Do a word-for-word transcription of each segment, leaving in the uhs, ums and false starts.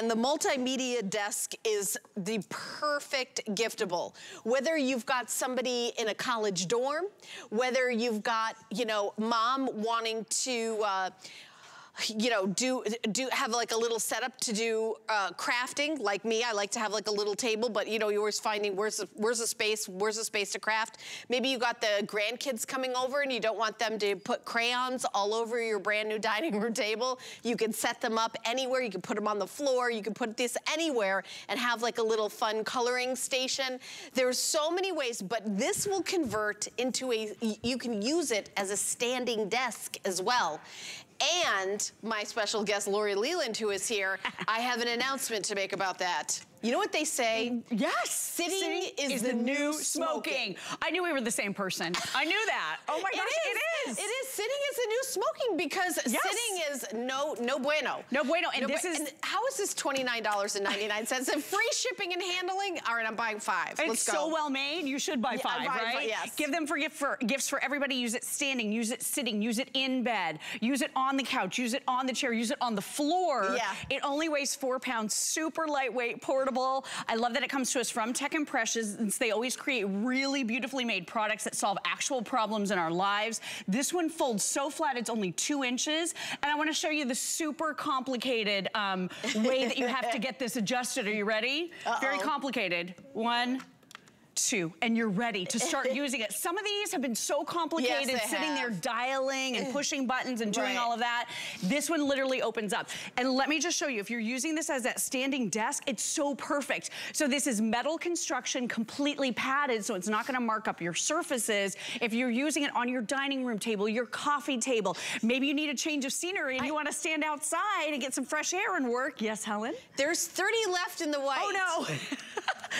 and the multimedia desk is the perfect giftable. Whether you've got somebody in a college dorm, whether you've got, you know, mom wanting to, uh, you know, do do have like a little setup to do uh, crafting. Like me, I like to have like a little table, but you know, you're always finding where's the, where's the space, where's the space to craft. Maybe you got the grandkids coming over and you don't want them to put crayons all over your brand new dining room table. You can set them up anywhere. You can put them on the floor. You can put this anywhere and have like a little fun coloring station. There's so many ways, but this will convert into a, you can use it as a standing desk as well. And my special guest, Lori Leland, who is here, I have an announcement to make about that. You know what they say? Yes. Sitting, Sitting is, is the, the new smoking. smoking. I knew we were the same person. I knew that. Oh my gosh, it is. It is. It is. Sitting is the new smoking because yes. sitting is no no bueno. No bueno. And no this bu is... And how is this twenty-nine ninety-nine and free shipping and handling? All right, I'm buying five. It's Let's go. so well made. You should buy yeah, five, buy right? Five, yes. Give them for, gift for gifts for everybody. Use it standing. Use it sitting. Use it in bed. Use it on the couch. Use it on the chair. Use it on the floor. Yeah. It only weighs four pounds. Super lightweight, portable. I love that it comes to us from Tech Impressions, since they always create really beautifully made products that solve actual problems in our lives. This one folds so flat, it's only two inches. And I want to show you the super complicated um, way that you have to get this adjusted. Are you ready? Uh-oh. Very complicated. One, two, and you're ready to start using it. Some of these have been so complicated, yes, sitting have. there dialing and pushing buttons and doing right. all of that. This one literally opens up. And let me just show you, if you're using this as that standing desk, it's so perfect. So this is metal construction, completely padded, so it's not gonna mark up your surfaces. If you're using it on your dining room table, your coffee table, maybe you need a change of scenery and I, you wanna stand outside and get some fresh air and work. Yes, Helen? There's thirty left in the white. Oh no.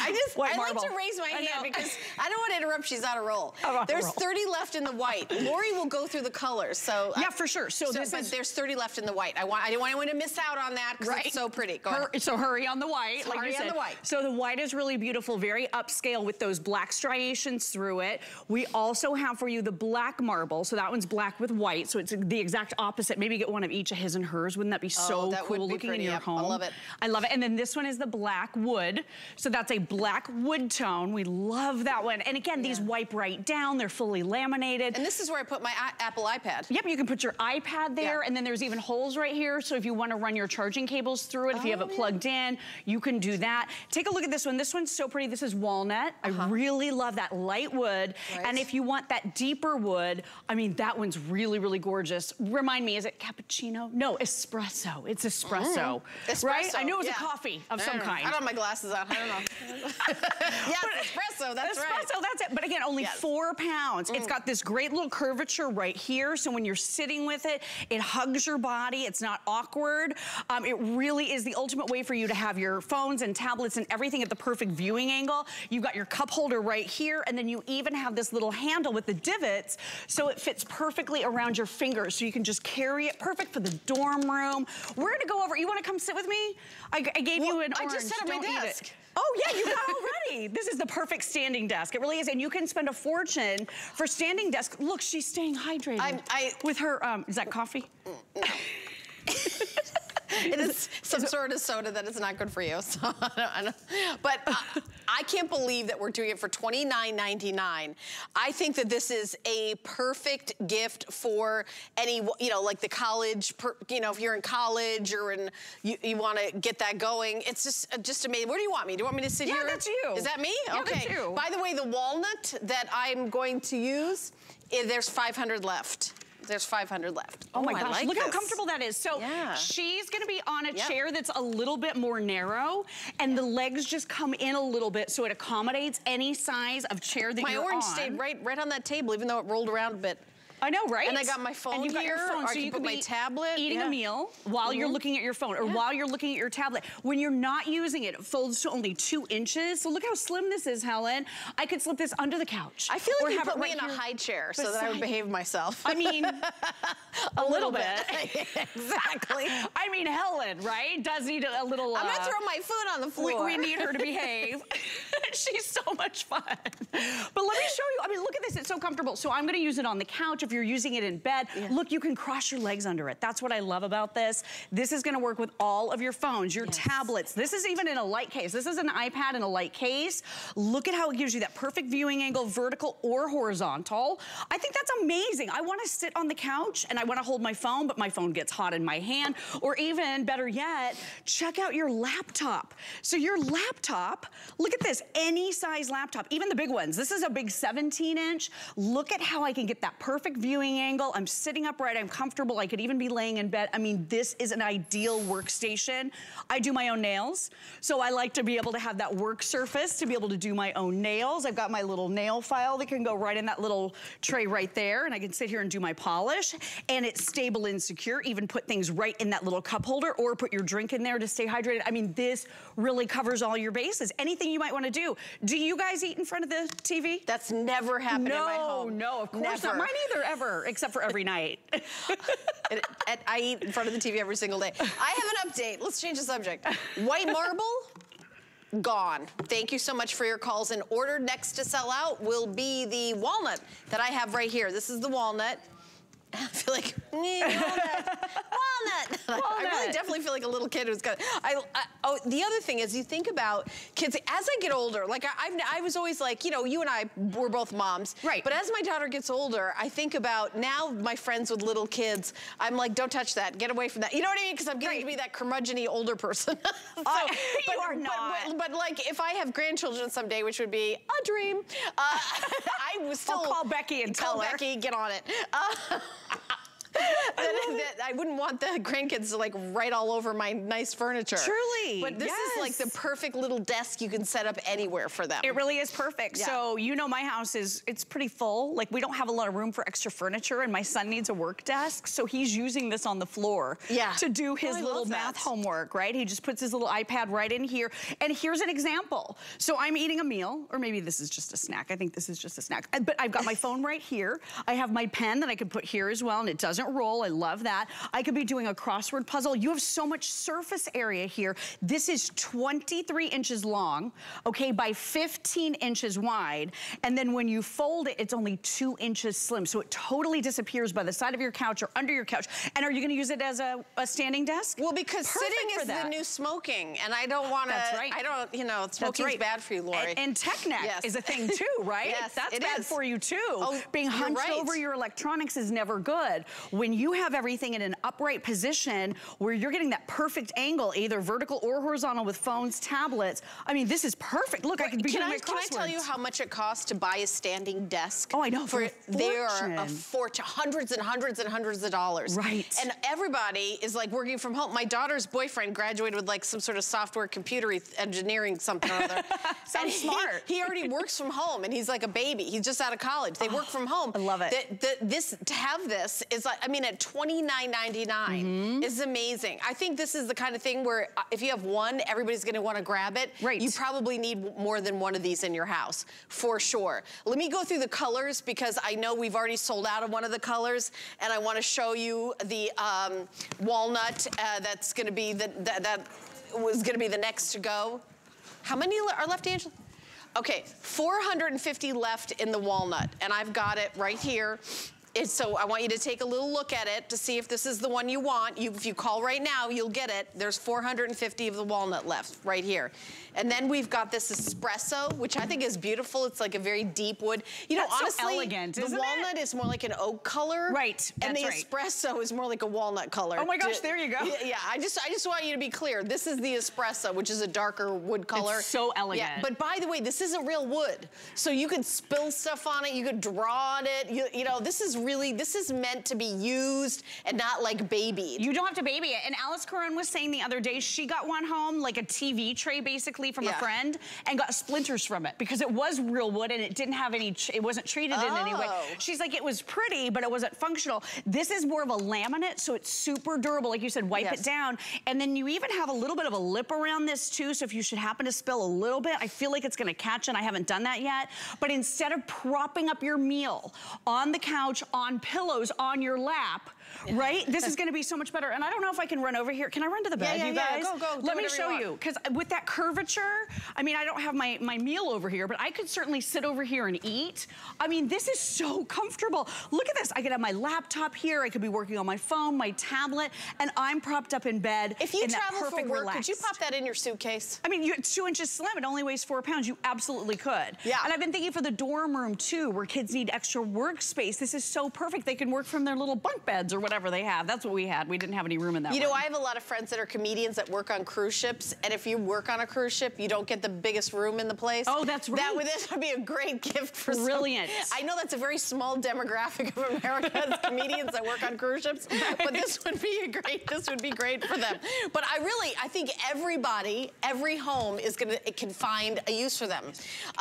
I just, white I marble. like to raise my hand. Yeah, because I don't want to interrupt. She's on a roll. On there's a roll. thirty left in the white. Lori will go through the colors. So yeah, I, for sure. So, so this but is, there's thirty left in the white. I want I didn't want anyone to miss out on that because right. it's so pretty. Go Hur on. So hurry on the white. So like hurry you said. on the white. So the white is really beautiful, very upscale with those black striations through it. We also have for you the black marble. So that one's black with white. So it's the exact opposite. Maybe get one of each of his and hers. Wouldn't that be so oh, that cool would be looking pretty. in your yep. home? I love it. I love it. And then this one is the black wood. So that's a black wood tone. We love that one. And again, yeah. these wipe right down. They're fully laminated. And this is where I put my I Apple iPad. Yep, you can put your iPad there. Yeah. And then there's even holes right here. So if you want to run your charging cables through it, oh, if you have it yeah. plugged in, you can do that. Take a look at this one. This one's so pretty. This is walnut. Uh-huh. I really love that light wood. Right. And if you want that deeper wood, I mean, that one's really, really gorgeous. Remind me, is it cappuccino? No, espresso. It's espresso. Mm. Espresso. Right? I knew it was yeah. a coffee of some know. kind. I don't have my glasses on. I don't know. Yes, espresso. So that's espresso, right. that's it. But again, only yes. four pounds. Mm. It's got this great little curvature right here. So when you're sitting with it, it hugs your body. It's not awkward. Um, it really is the ultimate way for you to have your phones and tablets and everything at the perfect viewing angle. You've got your cup holder right here. And then you even have this little handle with the divots. So it fits perfectly around your fingers. So you can just carry it. Perfect for the dorm room. We're going to go over. You want to come sit with me? I, I gave well, you an I orange. I just set up Don't my desk. Oh, yeah, you got already. This is the perfect standing desk. It really is. And you can spend a fortune for standing desk. Look, she's staying hydrated I'm, I, with her, um, is that coffee? No. It is some sort of soda that is not good for you. So I don't, I don't, but uh, I can't believe that we're doing it for twenty-nine ninety-nine. I think that this is a perfect gift for any, you know, like the college, per, you know, if you're in college or in, you, you want to get that going. It's just, uh, just amazing. Where do you want me? Do you want me to sit yeah, here? Yeah, that's you. Is that me? Yeah, okay. That's you. By the way, the walnut that I'm going to use, there's five hundred left. There's five hundred left. Oh, oh my gosh, like look this. how comfortable that is. So yeah. she's gonna be on a yep. chair that's a little bit more narrow and yep. the legs just come in a little bit so it accommodates any size of chair that my you're on. My orange stayed right, right on that table even though it rolled around a bit. I know, right? And I got my phone and you got here, your phone, or so you could put my tablet. Eating yeah. a meal while mm-hmm. you're looking at your phone, or yeah. while you're looking at your tablet. When you're not using it, it folds to only two inches. So look how slim this is, Helen. I could slip this under the couch. I feel like you put me in a high chair so that I would behave myself. I mean, a, a little, little bit. bit. Exactly. I mean, Helen, right? Does need a, a little. I'm uh, gonna throw my food on the floor. We, we need her to behave. She's so much fun. But let me show you. I mean, look at this. It's so comfortable. So I'm gonna use it on the couch. If if you're using it in bed. Yeah. Look, you can cross your legs under it. That's what I love about this. This is gonna work with all of your phones, your yes. tablets. This is even in a light case. This is an iPad in a light case. Look at how it gives you that perfect viewing angle, vertical or horizontal. I think that's amazing. I wanna sit on the couch and I wanna hold my phone, but my phone gets hot in my hand. Or even better yet, check out your laptop. So your laptop, look at this, any size laptop, even the big ones. This is a big seventeen inch. Look at how I can get that perfect viewing angle. I'm sitting upright, I'm comfortable. I could even be laying in bed. I mean, this is an ideal workstation. I do my own nails, so I like to be able to have that work surface to be able to do my own nails. I've got my little nail file that can go right in that little tray right there, and I can sit here and do my polish, and it's stable and secure. Even put things right in that little cup holder or put your drink in there to stay hydrated. I mean, this really covers all your bases. Anything you might want to do. Do you guys eat in front of the T V? That's never happened no, in my home. No, no, of course never. not. Mine either, ever, except for every night. And, and I eat in front of the T V every single day. I have an update. Let's change the subject. White marble? Gone. Thank you so much for your calls and order. Next to sell out will be the walnut that I have right here. This is the walnut. I feel like, nee, walnut, walnut. walnut. I really definitely feel like a little kid who's got, I, I, oh, the other thing is you think about kids, as I get older, like I, I've, I was always like, you know, you and I were both moms. Right. But as my daughter gets older, I think about now my friends with little kids, I'm like, don't touch that, get away from that. You know what I mean? Because I'm getting right. to be that curmudgeon-y older person. so, uh, but, you are not. But, but, but like, if I have grandchildren someday, which would be a dream, uh, I was still- I'll call Becky and tell her. Call Becky, get on it. Uh, I, that, that I wouldn't want the grandkids to like write all over my nice furniture. Truly. But this yes. is like the perfect little desk you can set up anywhere for them. It really is perfect. Yeah. So you know my house is, it's pretty full. Like we don't have a lot of room for extra furniture and my son needs a work desk. So he's using this on the floor yeah. to do his oh, little math homework, right? He just puts his little iPad right in here. And here's an example. So I'm eating a meal, or maybe this is just a snack. I think this is just a snack. But I've got my phone right here. I have my pen that I can put here as well and it doesn't roll. I love that. I could be doing a crossword puzzle. You have so much surface area here. This is twenty-three inches long, okay, by fifteen inches wide. And then when you fold it, it's only two inches slim. So it totally disappears by the side of your couch or under your couch. And are you going to use it as a, a standing desk? Well, because Perfect sitting is that. the new smoking. And I don't want to, right. I don't, you know, smoking's right. bad for you, Lori. And, and tech neck yes. is a thing too, right? yes, That's it bad is. for you too. Oh, Being hunched right. over your electronics is never good. When you have everything in an upright position where you're getting that perfect angle, either vertical or horizontal with phones, tablets, I mean, this is perfect. Look, I could be doing my crosswords. Can I tell you how much it costs to buy a standing desk? Oh, I know. For, for they are a fortune, hundreds and hundreds and hundreds of dollars. Right. And everybody is like working from home. My daughter's boyfriend graduated with like some sort of software computer engineering something or other. Sounds smart. He, he already works from home and he's like a baby. He's just out of college. They oh, work from home. I love it. The, the, this, to have this is like, I mean, at twenty-nine ninety-nine mm-hmm. is amazing. I think this is the kind of thing where if you have one, everybody's gonna wanna grab it. Right. You probably need more than one of these in your house, for sure. Let me go through the colors because I know we've already sold out of one of the colors and I wanna show you the um, walnut uh, that's gonna be, the, the, that was gonna be the next to go. How many are left, Angela? Okay, four hundred fifty left in the walnut and I've got it right here. It's so I want you to take a little look at it to see if this is the one you want. You, if you call right now, you'll get it. There's four hundred fifty of the walnut left right here. And then we've got this espresso, which I think is beautiful. It's like a very deep wood. You know, that's honestly, so elegant, the walnut it? is more like an oak color. Right, And the right. espresso is more like a walnut color. Oh my gosh, to, there you go. Yeah, I just I just want you to be clear. This is the espresso, which is a darker wood color. It's so elegant. Yeah, but by the way, this isn't real wood. So you could spill stuff on it. You could draw on it. You, you know, this is really, this is meant to be used and not like babied. You don't have to baby it. And Alice Corinne was saying the other day, she got one home, like a T V tray basically from yeah. a friend and got splinters from it because it was real wood and it didn't have any, it wasn't treated oh. in any way. She's like, it was pretty, but it wasn't functional. This is more of a laminate, so it's super durable. Like you said, wipe yes. it down. And then you even have a little bit of a lip around this too, so if you should happen to spill a little bit, I feel like it's gonna catch and I haven't done that yet. But instead of propping up your meal on the couch, on pillows on your lap, right? This is gonna be so much better. And I don't know if I can run over here. Can I run to the bed, yeah, yeah, you guys? Yeah, go, go. Let me show you, because with that curvature, I mean, I don't have my, my meal over here, but I could certainly sit over here and eat. I mean, this is so comfortable. Look at this. I could have my laptop here. I could be working on my phone, my tablet, and I'm propped up in bed. If you travel for work, relaxed. Could you pop that in your suitcase? I mean, you, it's two inches slim. It only weighs four pounds. You absolutely could. Yeah. And I've been thinking for the dorm room, too, where kids need extra workspace. This is so perfect. They can work from their little bunk beds or whatever they have. That's what we had. We didn't have any room in that You one. know, I have a lot of friends that are comedians that work on cruise ships, and if you work on a cruise ship, you don't get the biggest room in the place. Oh, that's right. That would, this would be a great gift for some. Brilliant. I know that's a very small demographic of America's comedians that work on cruise ships, but this would be a great, this would be great for them. But I really, I think everybody, every home is gonna, it can find a use for them.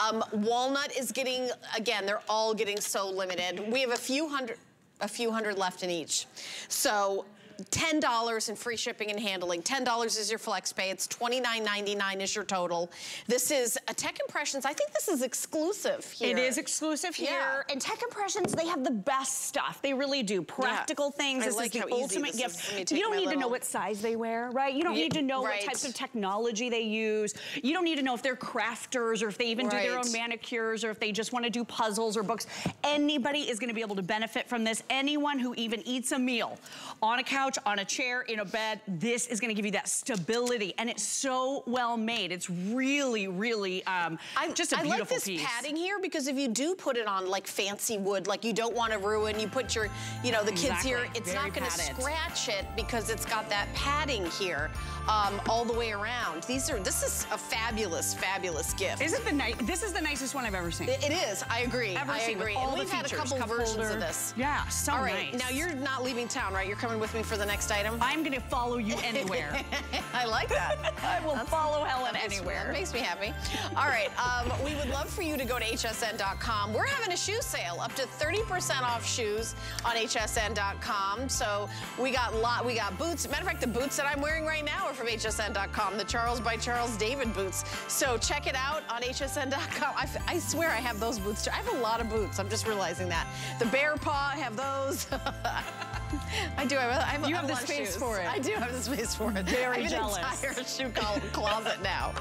Um, Walnut is getting, again, they're all getting so limited. We have a few hundred, a few hundred left in each. So ten dollars in free shipping and handling. ten dollars is your flex pay. It's twenty-nine ninety-nine is your total. This is a Tech Impressions. I think this is exclusive here. It is exclusive here. Yeah. And Tech Impressions, they have the best stuff. They really do. Practical yeah. things. I this like is the ultimate gift. You don't need little... to know what size they wear, right? You don't you, need to know right. what types of technology they use. You don't need to know if they're crafters or if they even right. do their own manicures or if they just want to do puzzles or books. Anybody is going to be able to benefit from this. Anyone who even eats a meal on a couch, on a chair, in a bed, this is going to give you that stability, and it's so well made. It's really, really um, I, just a I beautiful piece. I like this padding here because if you do put it on like fancy wood, like you don't want to ruin, you put your, you know, the kids exactly. here, it's Very not going to scratch it because it's got that padding here um, all the way around. These are, this is a fabulous, fabulous gift. Isn't the nice? This is the nicest one I've ever seen. It, it is. I agree. Ever I seen agree. All and we've the had features, a couple cup versions holder. of this. Yeah. So all right. Nice. Now you're not leaving town, right? You're coming with me for the next item. I'm gonna follow you anywhere. I like that. I will That's, follow Helen that makes, anywhere. That makes me happy. All right, um, we would love for you to go to H S N dot com. We're having a shoe sale, up to thirty percent off shoes on H S N dot com. So we got lot, we got boots. Matter of fact, the boots that I'm wearing right now are from H S N dot com, the Charles by Charles David boots. So check it out on H S N dot com. I, I swear I have those boots too. I have a lot of boots. I'm just realizing that. The bear paw, I have those. I do. I have, I have you have the space shoes. for it. I do have the space for it. Very jealous. I have an entire shoe closet now.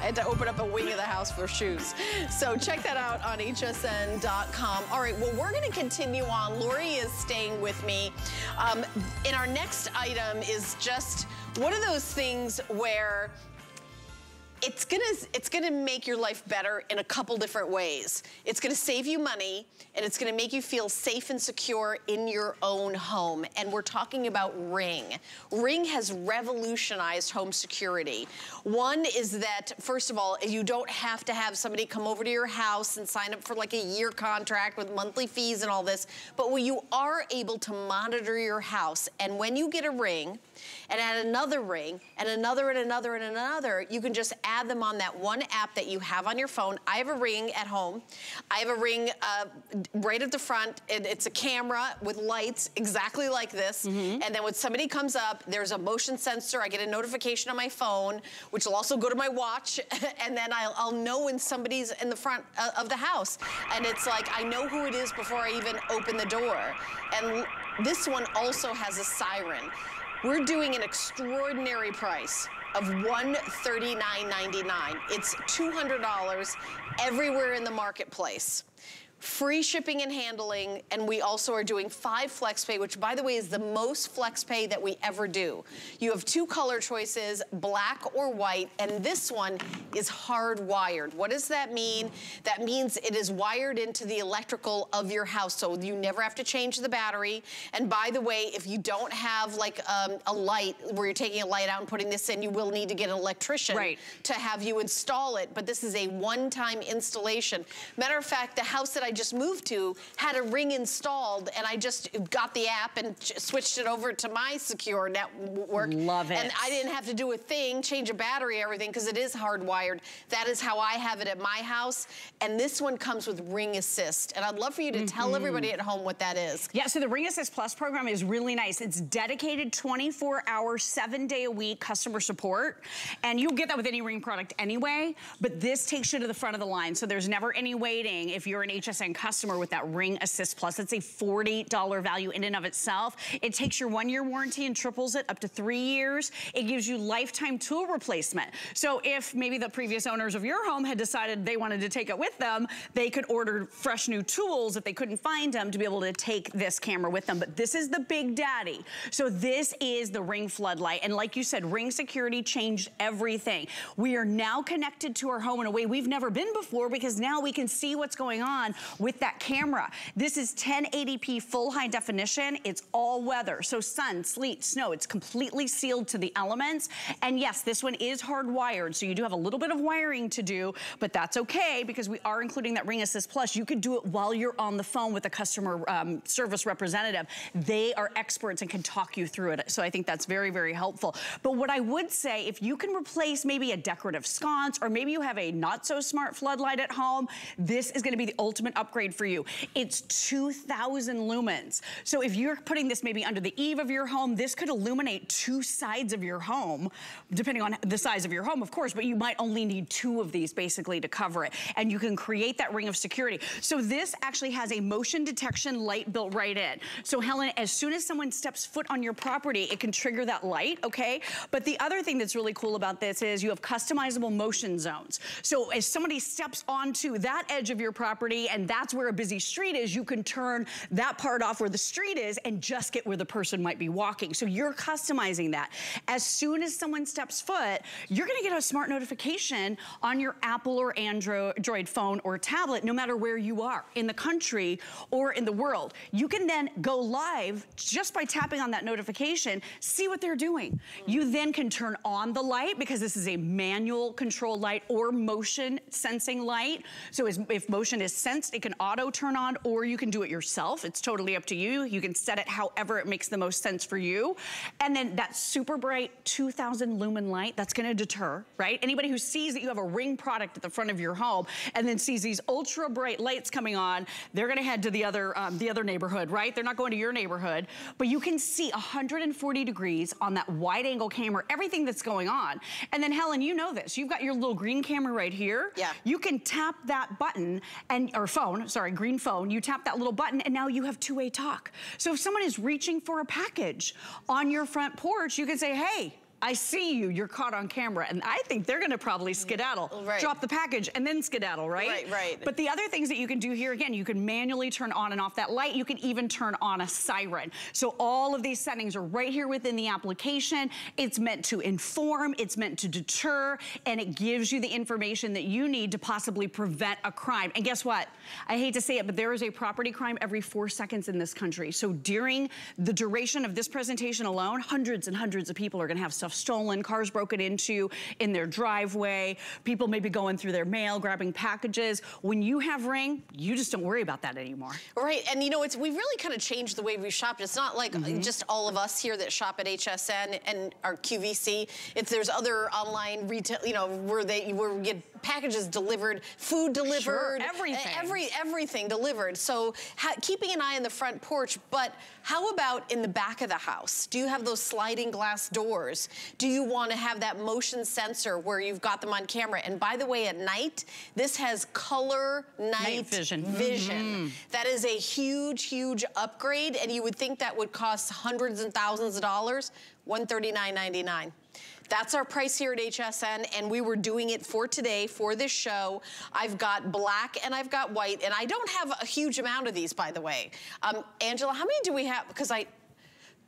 I had to open up a wing of the house for shoes. So check that out on H S N dot com. All right, well, we're going to continue on. Lori is staying with me. Um, and our next item is just one of those things where it's gonna, it's gonna make your life better in a couple different ways. It's gonna save you money, and it's gonna make you feel safe and secure in your own home. And we're talking about Ring. Ring has revolutionized home security. One is that, first of all, you don't have to have somebody come over to your house and sign up for like a year contract with monthly fees and all this, but when you are able to monitor your house, and when you get a Ring, and add another Ring, and another, and another, and another, you can just add them on that one app that you have on your phone. I have a Ring at home. I have a Ring uh, right at the front. It, it's a camera with lights exactly like this. Mm-hmm. And then when somebody comes up, there's a motion sensor. I get a notification on my phone, which will also go to my watch. And then I'll, I'll know when somebody's in the front of the house. And it's like, I know who it is before I even open the door. And this one also has a siren. We're doing an extraordinary price of one hundred thirty-nine ninety-nine. It's two hundred dollars everywhere in the marketplace. Free shipping and handling, and we also are doing five flex pay, which by the way is the most flex pay that we ever do. You have two color choices, black or white, and this one is hardwired. What does that mean? That means it is wired into the electrical of your house, so you never have to change the battery. And by the way, if you don't have like um, a light, where you're taking a light out and putting this in, you will need to get an electrician right. to have you install it, but this is a one-time installation. Matter of fact, the house that I I just moved to had a Ring installed, and I just got the app and switched it over to my secure network. Love it. And I didn't have to do a thing, change a battery, everything, because it is hardwired. That is how I have it at my house, and this one comes with Ring Assist, and I'd love for you to mm-hmm. tell everybody at home what that is. Yeah, so the Ring Assist Plus program is really nice. It's dedicated twenty-four hour, seven day a week customer support, and you'll get that with any Ring product anyway, but this takes you to the front of the line, so there's never any waiting if you're an H S N H S N customer with that Ring Assist Plus. It's a forty dollar value in and of itself. It takes your one-year warranty and triples it up to three years. It gives you lifetime tool replacement. So if maybe the previous owners of your home had decided they wanted to take it with them, they could order fresh new tools if they couldn't find them to be able to take this camera with them. But this is the big daddy. So this is the Ring Floodlight. And like you said, Ring Security changed everything. We are now connected to our home in a way we've never been before, because now we can see what's going on with that camera. This is ten eighty p full high definition. It's all weather. So sun, sleet, snow, it's completely sealed to the elements. And yes, this one is hardwired. So you do have a little bit of wiring to do, but that's okay because we are including that Ring Assist Plus. You could do it while you're on the phone with a customer um, service representative. They are experts and can talk you through it. So I think that's very, very helpful. But what I would say, if you can replace maybe a decorative sconce, or maybe you have a not so smart floodlight at home, this is gonna be the ultimate upgrade for you. It's two thousand lumens. So if you're putting this maybe under the eave of your home, this could illuminate two sides of your home, depending on the size of your home, of course, but you might only need two of these basically to cover it. And you can create that ring of security. So this actually has a motion detection light built right in. So Helen, as soon as someone steps foot on your property, it can trigger that light, okay? But the other thing that's really cool about this is you have customizable motion zones. So as somebody steps onto that edge of your property and that's where a busy street is, you can turn that part off where the street is and just get where the person might be walking. So you're customizing that. As soon as someone steps foot, you're gonna get a smart notification on your Apple or Android phone or tablet, no matter where you are in the country or in the world. You can then go live just by tapping on that notification, see what they're doing. You then can turn on the light because this is a manual control light or motion sensing light. So if motion is sensed, it can auto turn on, or you can do it yourself. It's totally up to you. You can set it however it makes the most sense for you. And then that super bright two thousand lumen light, that's gonna deter, right? Anybody who sees that you have a Ring product at the front of your home and then sees these ultra bright lights coming on, they're gonna head to the other, um, the other neighborhood, right? They're not going to your neighborhood, but you can see one hundred forty degrees on that wide angle camera, everything that's going on. And then Helen, you know this, you've got your little green camera right here. Yeah. You can tap that button and, or phone, sorry, green phone, you tap that little button and now you have two-way talk. So if someone is reaching for a package on your front porch, you can say, hey, I see you, you're caught on camera. And I think they're gonna probably skedaddle, right. Drop the package and then skedaddle, right? Right, right. But the other things that you can do here, again, you can manually turn on and off that light. You can even turn on a siren. So all of these settings are right here within the application. It's meant to inform, it's meant to deter, and it gives you the information that you need to possibly prevent a crime. And guess what? I hate to say it, but there is a property crime every four seconds in this country. So during the duration of this presentation alone, hundreds and hundreds of people are gonna have stuff stolen, cars broken into in their driveway, people maybe going through their mail, grabbing packages. When you have Ring, you just don't worry about that anymore. Right, and you know, it's we've really kind of changed the way we shop. It's not like mm-hmm. just all of us here that shop at H S N and our Q V C. It's there's other online retail, you know, where they where we get packages delivered, food delivered, sure, everything, every everything delivered. So ha keeping an eye on the front porch, but how about in the back of the house? Do you have those sliding glass doors? Do you want to have that motion sensor where you've got them on camera? And by the way, at night, this has color night, night vision. vision. Mm-hmm. That is a huge, huge upgrade, and you would think that would cost hundreds and thousands of dollars. one hundred thirty-nine ninety-nine. That's our price here at H S N, and we were doing it for today, for this show. I've got black and I've got white, and I don't have a huge amount of these, by the way. Um, Angela, how many do we have? Because I...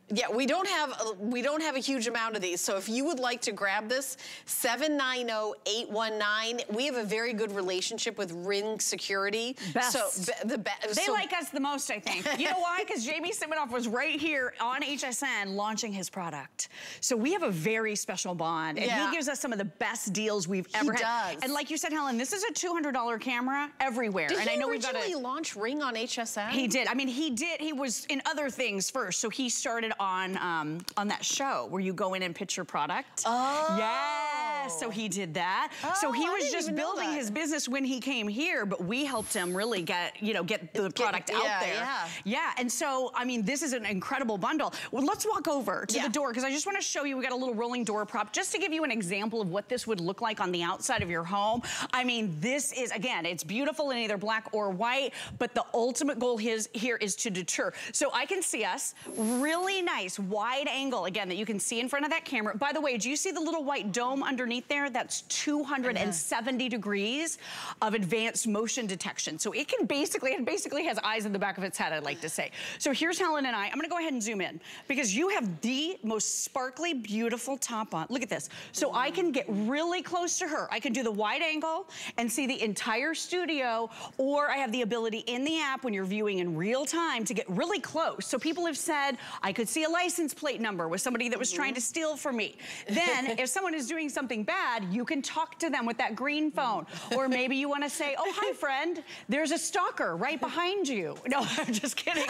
Yeah, we don't have we don't have a huge amount of these. So if you would like to grab this, seven nine zero eight one nine. We have a very good relationship with Ring Security. Best. So be, the best. They so like us the most, I think. You know why? Because Jamie Siminoff was right here on H S N launching his product. So we have a very special bond, and yeah. he gives us some of the best deals we've ever he had. Does. And like you said, Helen, this is a two hundred dollar camera everywhere. Did and he I know originally we've got a, launch Ring on H S N? He did. I mean, he did. He was in other things first, so he started on um, on that show where you go in and pitch your product. Oh. Yes. Yes, so he did that. Oh, so he was just building his business when he came here, but we helped him really get, you know, get the product get, out yeah, there. Yeah. yeah, and so, I mean, this is an incredible bundle. Well, let's walk over to yeah. the door, because I just want to show you, we got a little rolling door prop, just to give you an example of what this would look like on the outside of your home. I mean, this is, again, it's beautiful in either black or white, but the ultimate goal his, here is to deter. So I can see us, really nice, wide angle, again, that you can see in front of that camera. By the way, do you see the little white dome underneath there? That's two hundred seventy yeah. degrees of advanced motion detection. So it can basically, it basically has eyes in the back of its head, I'd like to say. So here's Helen and I. I'm gonna go ahead and zoom in, because you have the most sparkly, beautiful top on. Look at this. So mm. I can get really close to her. I can do the wide angle and see the entire studio, or I have the ability in the app when you're viewing in real time to get really close. So people have said, I could see a license plate number with somebody that was mm-hmm. trying to steal from me. Then if someone is doing something bad, you can talk to them with that green phone. Or maybe you want to say, oh, hi, friend, there's a stalker right behind you. No, I'm just kidding.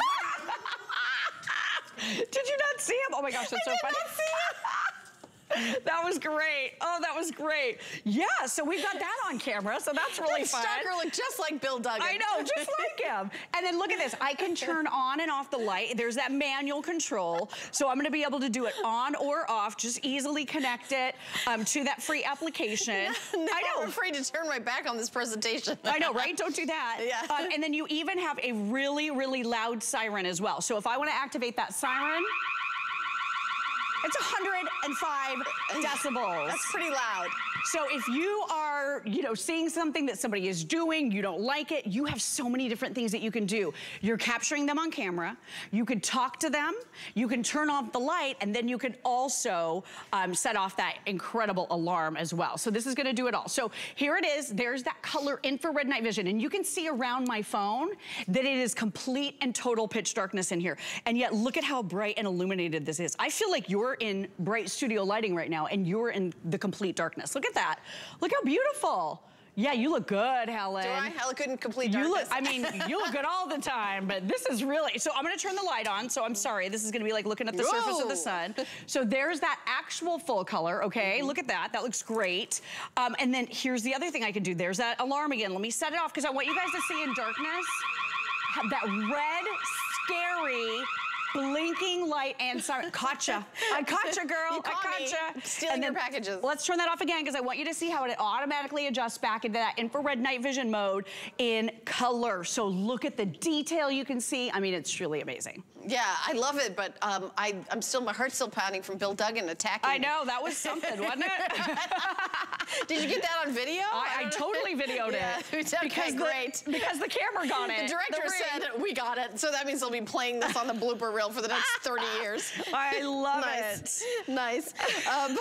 Did you not see him? Oh my gosh, that's I so funny. That was great. Oh, that was great. Yeah, so we've got that on camera, so that's really that fun. That stalker looked just like Bill Duggan. I know, just like him. And then look at this. I can turn on and off the light. There's that manual control. So I'm going to be able to do it on or off, just easily connect it um, to that free application. No, no, I know. I'm afraid to turn my back on this presentation. I know, right? Don't do that. Yeah. Um, and then you even have a really, really loud siren as well. So if I want to activate that siren... It's one hundred five decibels. That's pretty loud. So if you are, you know, seeing something that somebody is doing, you don't like it, you have so many different things that you can do. You're capturing them on camera. You could talk to them. You can turn off the light, and then you can also um, set off that incredible alarm as well. So this is going to do it all. So here it is. There's that color infrared night vision, and you can see around my phone that it is complete and total pitch darkness in here. And yet, look at how bright and illuminated this is. I feel like you're in bright studio lighting right now, and you're in the complete darkness. Look at that. Look how beautiful. Yeah, you look good, Helen. Do I? I look good in complete darkness. You look, I mean, you look good all the time, but this is really... So I'm going to turn the light on, so I'm sorry. This is going to be like looking at the Whoa. surface of the sun. So there's that actual full color, okay? Mm-hmm. Look at that. That looks great. Um, and then here's the other thing I can do. There's that alarm again. Let me set it off, because I want you guys to see in darkness that red, scary... blinking light and siren. Gotcha. I gotcha, girl. You caught I gotcha. Me stealing your packages. Let's turn that off again, because I want you to see how it automatically adjusts back into that infrared night vision mode in color. So look at the detail you can see. I mean, it's really amazing. Yeah, I love it, but um, I, I'm still, my heart's still pounding from Bill Duggan attacking I know, me. That was something, wasn't it? Did you get that on video? I, I, I totally videoed yeah. it. Okay, because great. The, because the camera got it. The director the said, we got it. So that means they'll be playing this on the blooper reel for the next thirty years. I love nice. it. Nice. Um,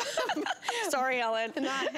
Sorry, Ellen. Not, I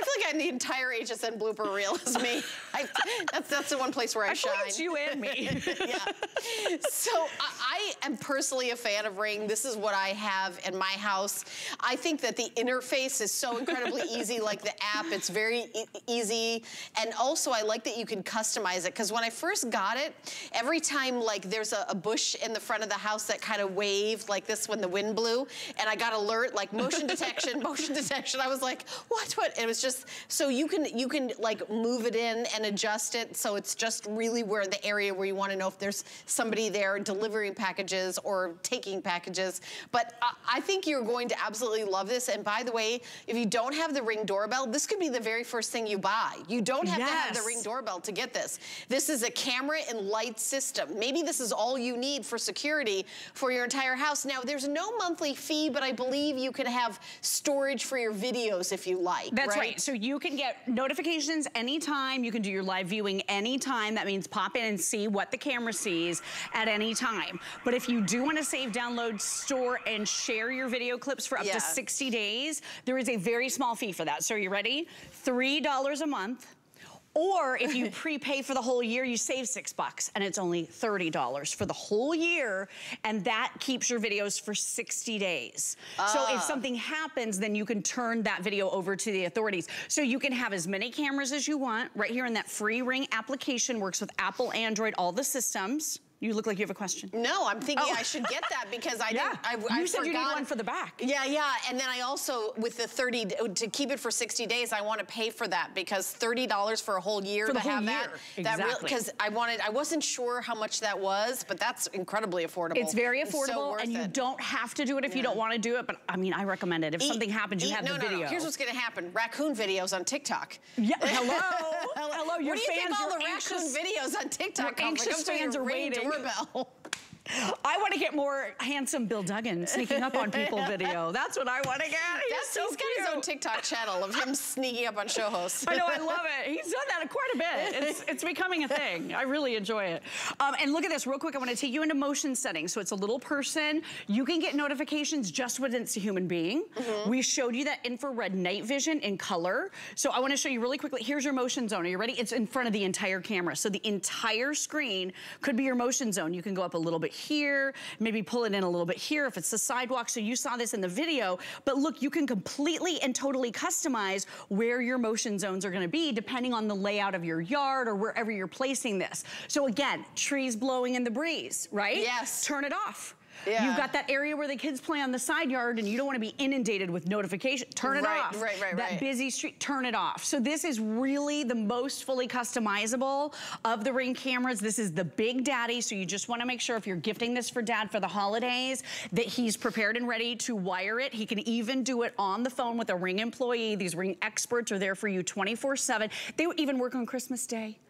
feel like I, the entire H S N blooper reel is me. I, that's, that's the one place where I, I shine. I feel like it's you and me. yeah. So I, I am personally a fan of Ring. This is what I have in my house. I think that the interface is so incredibly easy, like the app. It's very e easy. And also, I like that you can customize it, because when I first got it, every time like there's a, a bush in the front of the house that kind of waved like this when the wind blew, and I got alert, like motion detection, motion detection. I was like, what, what? It was just, so you can, you can like move it in and adjust it. So it's just really where the area where you want to know if there's somebody there delivering packages or taking packages. But uh, I think you're going to absolutely love this. And by the way, if you don't have the Ring doorbell, this could be the very first thing you buy. You don't have yes. to have the Ring doorbell to get this. This is a camera and light system. Maybe this is all you need for security for your entire house. Now, there's no monthly fee, but I believe you could have storage for your videos if you like. That's right. right. So you can get notifications anytime. You can do your live viewing anytime. That means pop in and see what the camera sees at any time. But if you do want to save, download, store, and share your video clips for up yeah. to sixty days, there is a very small fee for that. So are you ready? three dollars a month. Or if you prepay for the whole year, you save six bucks, and it's only thirty dollars for the whole year, and that keeps your videos for sixty days. Uh. So if something happens, then you can turn that video over to the authorities. So you can have as many cameras as you want right here in that free Ring application. Works with Apple, Android, all the systems. You look like you have a question. No, I'm thinking oh. I should get that because I yeah. didn't, I, I You said forgot. You need one for the back. Yeah, yeah, and then I also, with the thirty, to keep it for sixty days, I want to pay for that because thirty dollars for a whole year for the to whole have year. that. Exactly. Because I wanted, I wasn't sure how much that was, but that's incredibly affordable. It's very affordable, it's so and you it. don't have to do it if yeah. you don't want to do it, but I mean, I recommend it. If eat, something happens, you eat, have no, the no, video. No. Here's what's going to happen. Raccoon videos on TikTok. Yeah, hello, hello, your fans, What do you fans, think all the anxious, raccoon videos on TikTok? Anxious fans are waiting. Doorbell. I want to get more handsome Bill Duggan sneaking up on people video. That's what I want to get. He's, That's, so he's got his own TikTok channel of him sneaking up on show hosts. I know, I love it. He's done that quite a bit. It's, it's becoming a thing. I really enjoy it. Um, and look at this real quick. I want to take you into motion settings. So it's a little person. You can get notifications just when it's a human being. Mm-hmm. We showed you that infrared night vision in color. So I want to show you really quickly. Here's your motion zone. Are you ready? It's in front of the entire camera. So the entire screen could be your motion zone. You can go up a little bit here, maybe pull it in a little bit here if it's the sidewalk. So you saw this in the video, but look, you can completely and totally customize where your motion zones are going to be depending on the layout of your yard or wherever you're placing this. So again, trees blowing in the breeze, right? Yes. Turn it off. Yeah. You've got that area where the kids play on the side yard and you don't want to be inundated with notification. Turn it right, off. Right, right, that right. busy street, turn it off. So this is really the most fully customizable of the Ring cameras. This is the Big Daddy, so you just want to make sure if you're gifting this for Dad for the holidays that he's prepared and ready to wire it. He can even do it on the phone with a Ring employee. These Ring experts are there for you twenty-four seven. They even work on Christmas Day.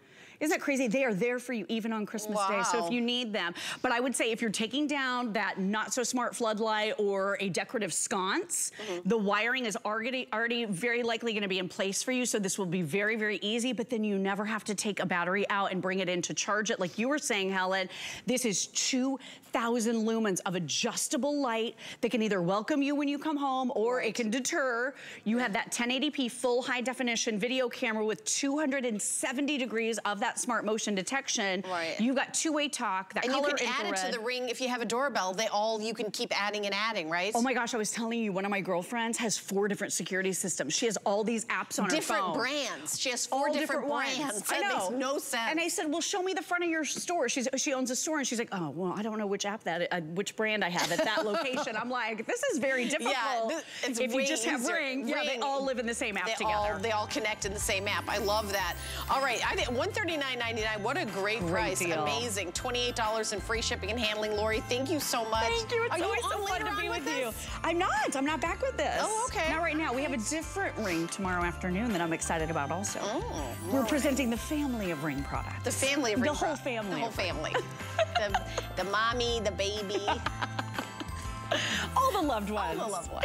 Isn't that crazy? They are there for you even on Christmas wow. Day. So if you need them. But I would say if you're taking down that not so smart floodlight or a decorative sconce, mm-hmm. the wiring is already, already very likely going to be in place for you. So this will be very, very easy. But then you never have to take a battery out and bring it in to charge it. Like you were saying, Helen, this is two thousand lumens of adjustable light that can either welcome you when you come home or right. it can deter. You have that ten eighty p full high definition video camera with two hundred seventy degrees of that smart motion detection, right. you've got two-way talk, that and color infrared. And you can infrared. add it to the Ring if you have a doorbell. They all, you can keep adding and adding, right? Oh my gosh, I was telling you, one of my girlfriends has four different security systems. She has all these apps on different her phone. Different brands. She has four all different, different brands. That I know. Makes no sense. And I said, well, show me the front of your store. She's, she owns a store, and she's like, oh, well, I don't know which app that, uh, which brand I have at that location. I'm like, this is very difficult. Yeah, it's if Ring, you just have Ring, Ring, yeah, they all live in the same app they together. All, they all connect in the same app. I love that. All right, I think one thirty-nine ninety-nine. What a great, great price. Deal. Amazing. twenty-eight dollars in free shipping and handling. Lori, thank you so much. Thank you. It's Are always you so fun to be with, with you. I'm not. I'm not back with this. Oh, okay. Not right now. We have a different Ring tomorrow afternoon that I'm excited about also. Oh, We're right. presenting the family of Ring products. The family of Ring products. The whole family. The whole family. the, the mommy, the baby. All the loved ones. All the loved ones.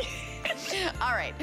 All right.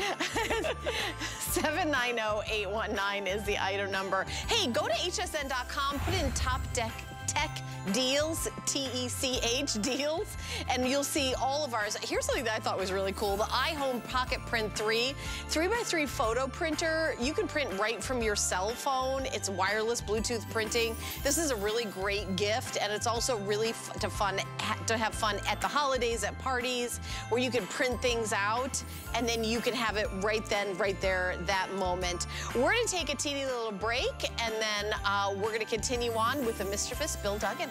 seven nine zero eight one nine is the item number. Hey, go to H S N dot com, put in Top Deck Tech Deals, T E C H Deals, and you'll see all of ours. Here's something that I thought was really cool. The iHome Pocket Print three, three by three photo printer. You can print right from your cell phone. It's wireless Bluetooth printing. This is a really great gift, and it's also really f to, fun, to have fun at the holidays, at parties, where you can print things out, and then you can have it right then, right there, that moment. We're gonna take a teeny little break, and then uh, we're gonna continue on with the mischievous Bill Duggan.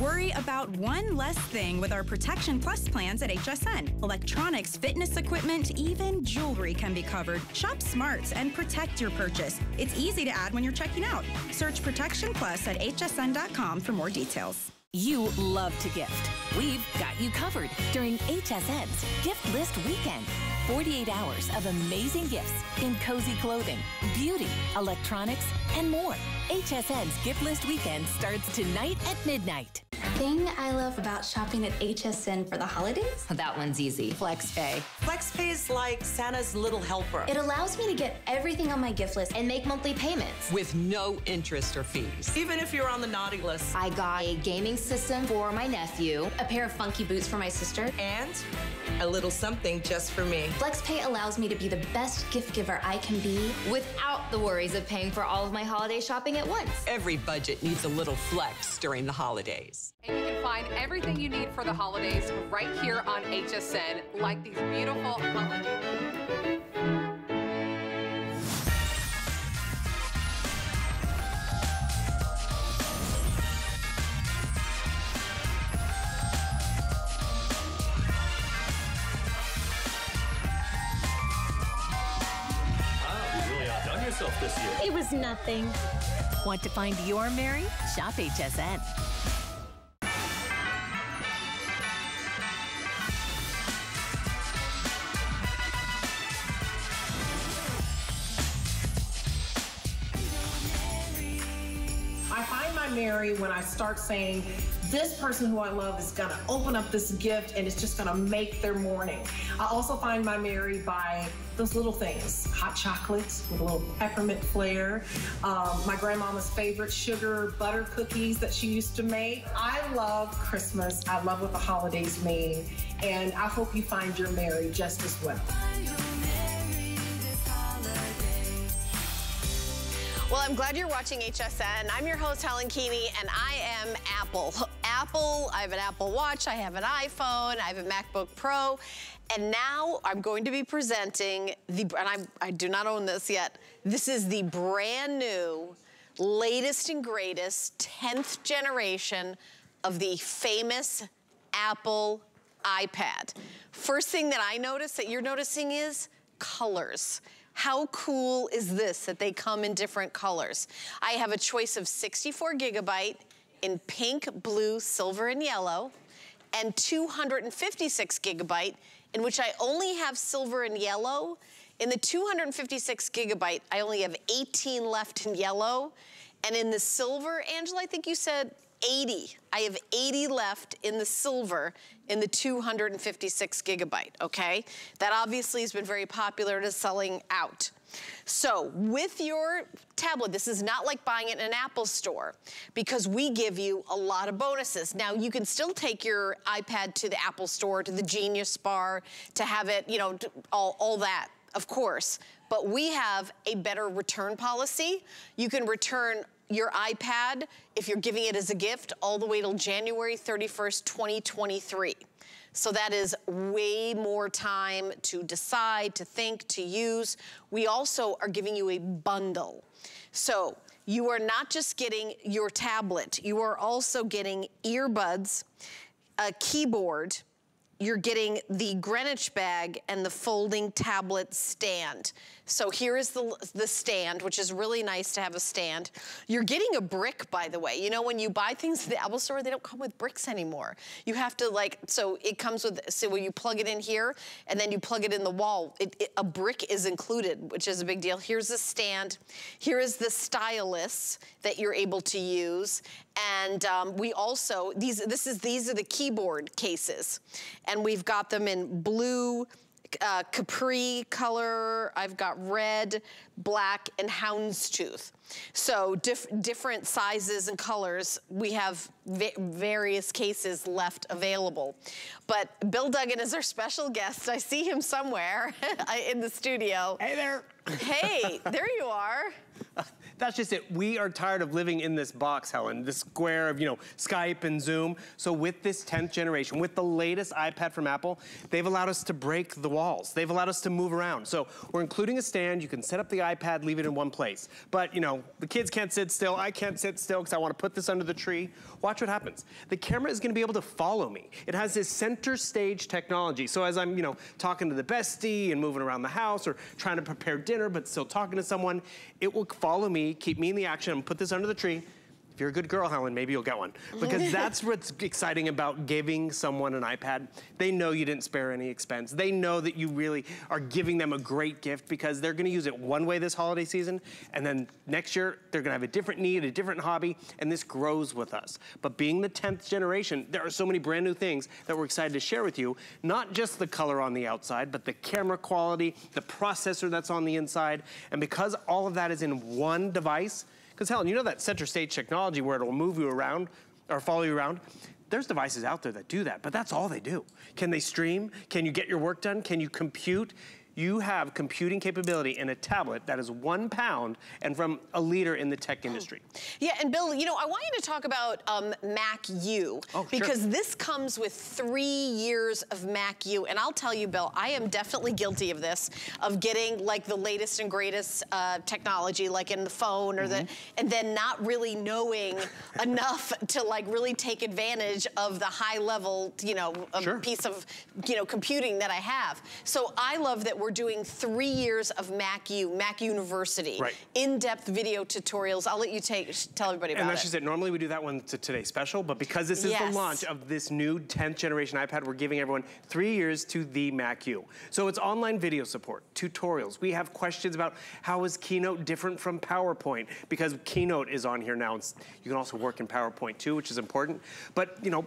Worry about one less thing with our Protection Plus plans at H S N. Electronics, fitness equipment, even jewelry can be covered. Shop smarts and protect your purchase. It's easy to add when you're checking out. Search Protection Plus at H S N dot com for more details. You love to gift. We've got you covered during H S N's Gift List Weekend. forty-eight hours of amazing gifts in cozy clothing, beauty, electronics, and more. H S N's Gift List Weekend starts tonight at midnight. Thing I love about shopping at H S N for the holidays? That one's easy. FlexPay. FlexPay is like Santa's little helper. It allows me to get everything on my gift list and make monthly payments. With no interest or fees. Even if you're on the naughty list. I got a gaming system for my nephew, a pair of funky boots for my sister, and a little something just for me. FlexPay allows me to be the best gift giver I can be without the worries of paying for all of my holiday shopping at once. Every budget needs a little flex during the holidays. And you can find everything you need for the holidays right here on H S N, like these beautiful holidays. yourself this year? It was nothing. Want to find your Mary? Shop H S N. I find my Mary when I start saying, this person who I love is gonna open up this gift and it's just gonna make their morning. I also find my Mary by those little things, hot chocolates with a little peppermint flair, um, my grandmama's favorite sugar butter cookies that she used to make. I love Christmas, I love what the holidays mean, and I hope you find your Mary just as well. Well, I'm glad you're watching H S N. I'm your host, Helen Keaney, and I am Apple. Apple, I have an Apple Watch, I have an iPhone, I have a MacBook Pro, and now I'm going to be presenting the, and I'm, I do not own this yet, this is the brand new, latest and greatest, tenth generation of the famous Apple iPad. First thing that I notice that you're noticing is colors. How cool is this that they come in different colors? I have a choice of sixty-four gigabyte in pink, blue, silver, and yellow, and two hundred fifty-six gigabyte, in which I only have silver and yellow. In the two hundred fifty-six gigabyte, I only have eighteen left in yellow. And in the silver, Angela, I think you said eighty. I have eighty left in the silver in the two hundred fifty-six gigabyte, okay? That obviously has been very popular to selling out. So with your tablet, this is not like buying it in an Apple store because we give you a lot of bonuses. Now you can still take your iPad to the Apple store, to the Genius Bar, to have it, you know, all, all that, of course. But we have a better return policy. You can return your iPad, if you're giving it as a gift, all the way till January thirty-first, twenty twenty-three. So that is way more time to decide, to think, to use. We also are giving you a bundle. So you are not just getting your tablet, you are also getting earbuds, a keyboard, you're getting the Greenwich bag and the folding tablet stand. So here is the, the stand, which is really nice to have a stand. You're getting a brick, by the way. You know, when you buy things at the Apple store, they don't come with bricks anymore. You have to like, so it comes with, so when you plug it in here and then you plug it in the wall, it, it, a brick is included, which is a big deal. Here's the stand. Here is the stylus that you're able to use. And um, we also, these, this is, these are the keyboard cases. And we've got them in blue, uh, capri color. I've got red, black, and houndstooth. So diff different sizes and colors. We have va various cases left available. But Bill Duggan is our special guest. I see him somewhere in the studio. Hey there. Hey, there you are. That's just it. We are tired of living in this box, Helen, this square of, you know, Skype and Zoom. So with this tenth generation, with the latest iPad from Apple, they've allowed us to break the walls. They've allowed us to move around. So we're including a stand. You can set up the iPad, leave it in one place. But, you know, the kids can't sit still. I can't sit still because I want to put this under the tree. Watch what happens. The camera is going to be able to follow me. It has this center stage technology. So as I'm, you know, talking to the bestie and moving around the house or trying to prepare dinner but still talking to someone, it will follow me, keep me in the action, and put this under the tree. If you're a good girl, Helen, maybe you'll get one. Because that's what's exciting about giving someone an iPad. They know you didn't spare any expense. They know that you really are giving them a great gift because they're gonna use it one way this holiday season, and then next year, they're gonna have a different need, a different hobby, and this grows with us. But being the tenth generation, there are so many brand new things that we're excited to share with you. Not just the color on the outside, but the camera quality, the processor that's on the inside. And because all of that is in one device, because Helen, you know that center stage technology where it'll move you around or follow you around? There's devices out there that do that, but that's all they do. Can they stream? Can you get your work done? Can you compute? You have computing capability in a tablet that is one pound and from a leader in the tech industry. Yeah, and Bill, you know, I want you to talk about um, MacU, oh, because sure. This comes with three years of MacU, and I'll tell you, Bill, I am definitely guilty of this, of getting like the latest and greatest uh, technology, like in the phone or mm-hmm. the, and then not really knowing enough to like really take advantage of the high level, you know, sure. piece of, you know, computing that I have. So I love that we're we're doing three years of MacU, Mac University. Right. In-depth video tutorials. I'll let you take, tell everybody about it. And that's just it. Normally we do that one to today's special, but because this is yes. the launch of this new tenth generation iPad, we're giving everyone three years to the MacU. So it's online video support, tutorials. We have questions about how is Keynote different from PowerPoint, because Keynote is on here now. It's, you can also work in PowerPoint too, which is important. But, you know,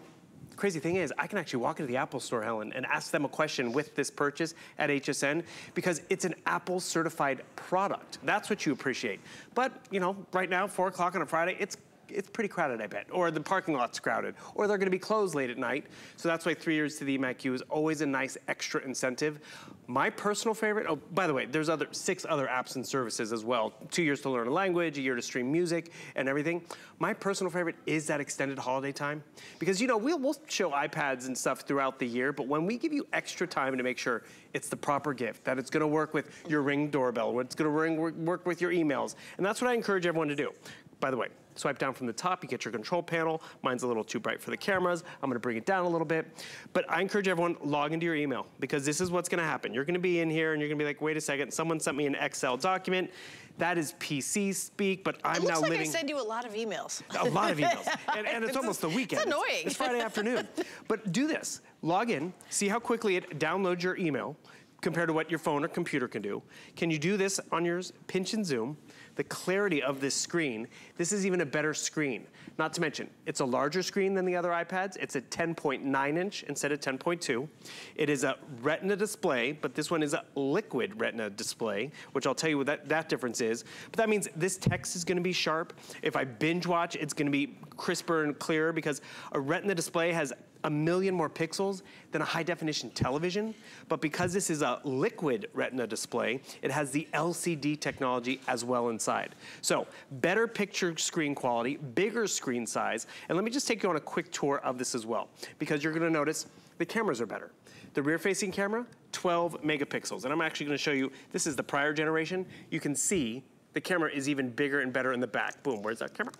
crazy thing is, I can actually walk into the Apple store, Helen, and ask them a question with this purchase at H S N, because it's an Apple certified product. That's what you appreciate. But, you know, right now, four o'clock on a Friday, it's it's pretty crowded, I bet. Or the parking lot's crowded. Or they're gonna be closed late at night. So that's why three years to the MacU is always a nice extra incentive. My personal favorite, oh, by the way, there's other six other apps and services as well. Two years to learn a language, a year to stream music and everything. My personal favorite is that extended holiday time. Because, you know, we'll, we'll show iPads and stuff throughout the year, but when we give you extra time to make sure it's the proper gift, that it's gonna work with your Ring doorbell, it's gonna ring, work with your emails. And that's what I encourage everyone to do. By the way, swipe down from the top, you get your control panel. Mine's a little too bright for the cameras. I'm gonna bring it down a little bit. But I encourage everyone, log into your email, because this is what's gonna happen. You're gonna be in here and you're gonna be like, wait a second, someone sent me an Excel document. That is P C speak, but I'm now living- It looks like I send you a lot of emails. A lot of emails, and, and it's, it's almost the weekend. It's annoying. It's Friday afternoon. But do this, log in, see how quickly it downloads your email compared to what your phone or computer can do. Can you do this on yours? Pinch and zoom. The clarity of this screen, this is even a better screen. Not to mention, it's a larger screen than the other iPads. It's a ten point nine inch instead of ten point two. It is a retina display, but this one is a liquid retina display, which I'll tell you what that, that difference is. But that means this text is gonna be sharp. If I binge watch, it's gonna be crisper and clearer, because a retina display has a million more pixels than a high definition television. But because this is a liquid retina display, it has the L C D technology as well inside. So better picture screen quality, bigger screen size. And let me just take you on a quick tour of this as well, because you're gonna notice the cameras are better. The rear facing camera, twelve megapixels. And I'm actually gonna show you, this is the prior generation. You can see the camera is even bigger and better in the back. Boom, where's that camera?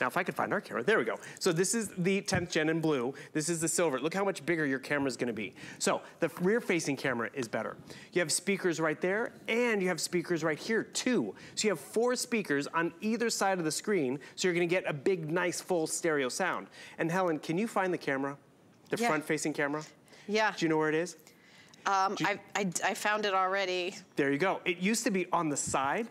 Now, if I could find our camera, there we go. So this is the tenth gen in blue. This is the silver. Look how much bigger your camera's gonna be. So the rear-facing camera is better. You have speakers right there, and you have speakers right here too. So you have four speakers on either side of the screen, so you're gonna get a big, nice, full stereo sound. And Helen, can you find the camera? The yeah. front-facing camera? Yeah. Do you know where it is? Um, you... I, I, I found it already. There you go. It used to be on the side.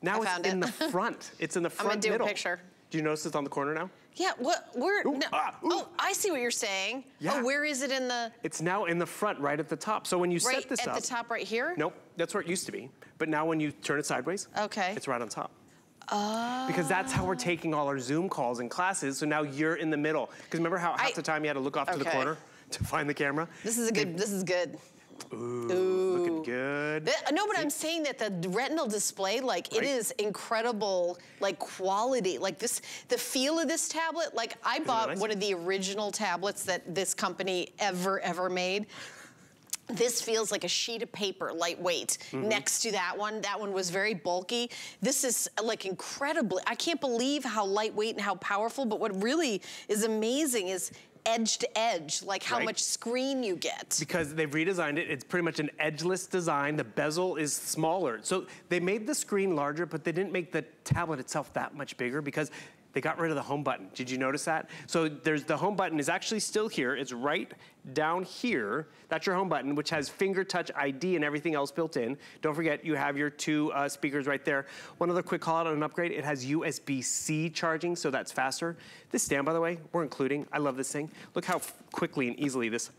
Now I it's found in it. the front. It's in the front middle. I'm gonna do a picture. Do you notice it's on the corner now? Yeah, what, where, ooh, no, ah, oh, I see what you're saying. Yeah. Oh, where is it in the? It's now in the front, right at the top. So when you right set this up. Right at the top right here? Nope, that's where it used to be. But now when you turn it sideways, okay, it's right on top. Oh. Because that's how we're taking all our Zoom calls and classes, so now you're in the middle. Because remember how half I, the time you had to look off okay. to the corner to find the camera? This is a good, and, this is good. Ooh, Ooh, looking good. That, no, but I'm saying that the retinal display, like right? it is incredible, like quality. Like this, the feel of this tablet, like I Isn't bought nice? one of the original tablets that this company ever, ever made. This feels like a sheet of paper, lightweight. Mm-hmm. Next to that one, that one was very bulky. This is like incredibly, I can't believe how lightweight and how powerful, but what really is amazing is edge to edge, like how right? much screen you get. Because they've redesigned it, it's pretty much an edgeless design. The bezel is smaller. So they made the screen larger, but they didn't make the tablet itself that much bigger, because they got rid of the home button. Did you notice that? So there's the home button is actually still here. It's right down here. That's your home button, which has finger touch I D and everything else built in. Don't forget, you have your two uh, speakers right there. One other quick call out on an upgrade. It has U S B C charging, so that's faster. This stand, by the way, we're including. I love this thing. Look how quickly and easily this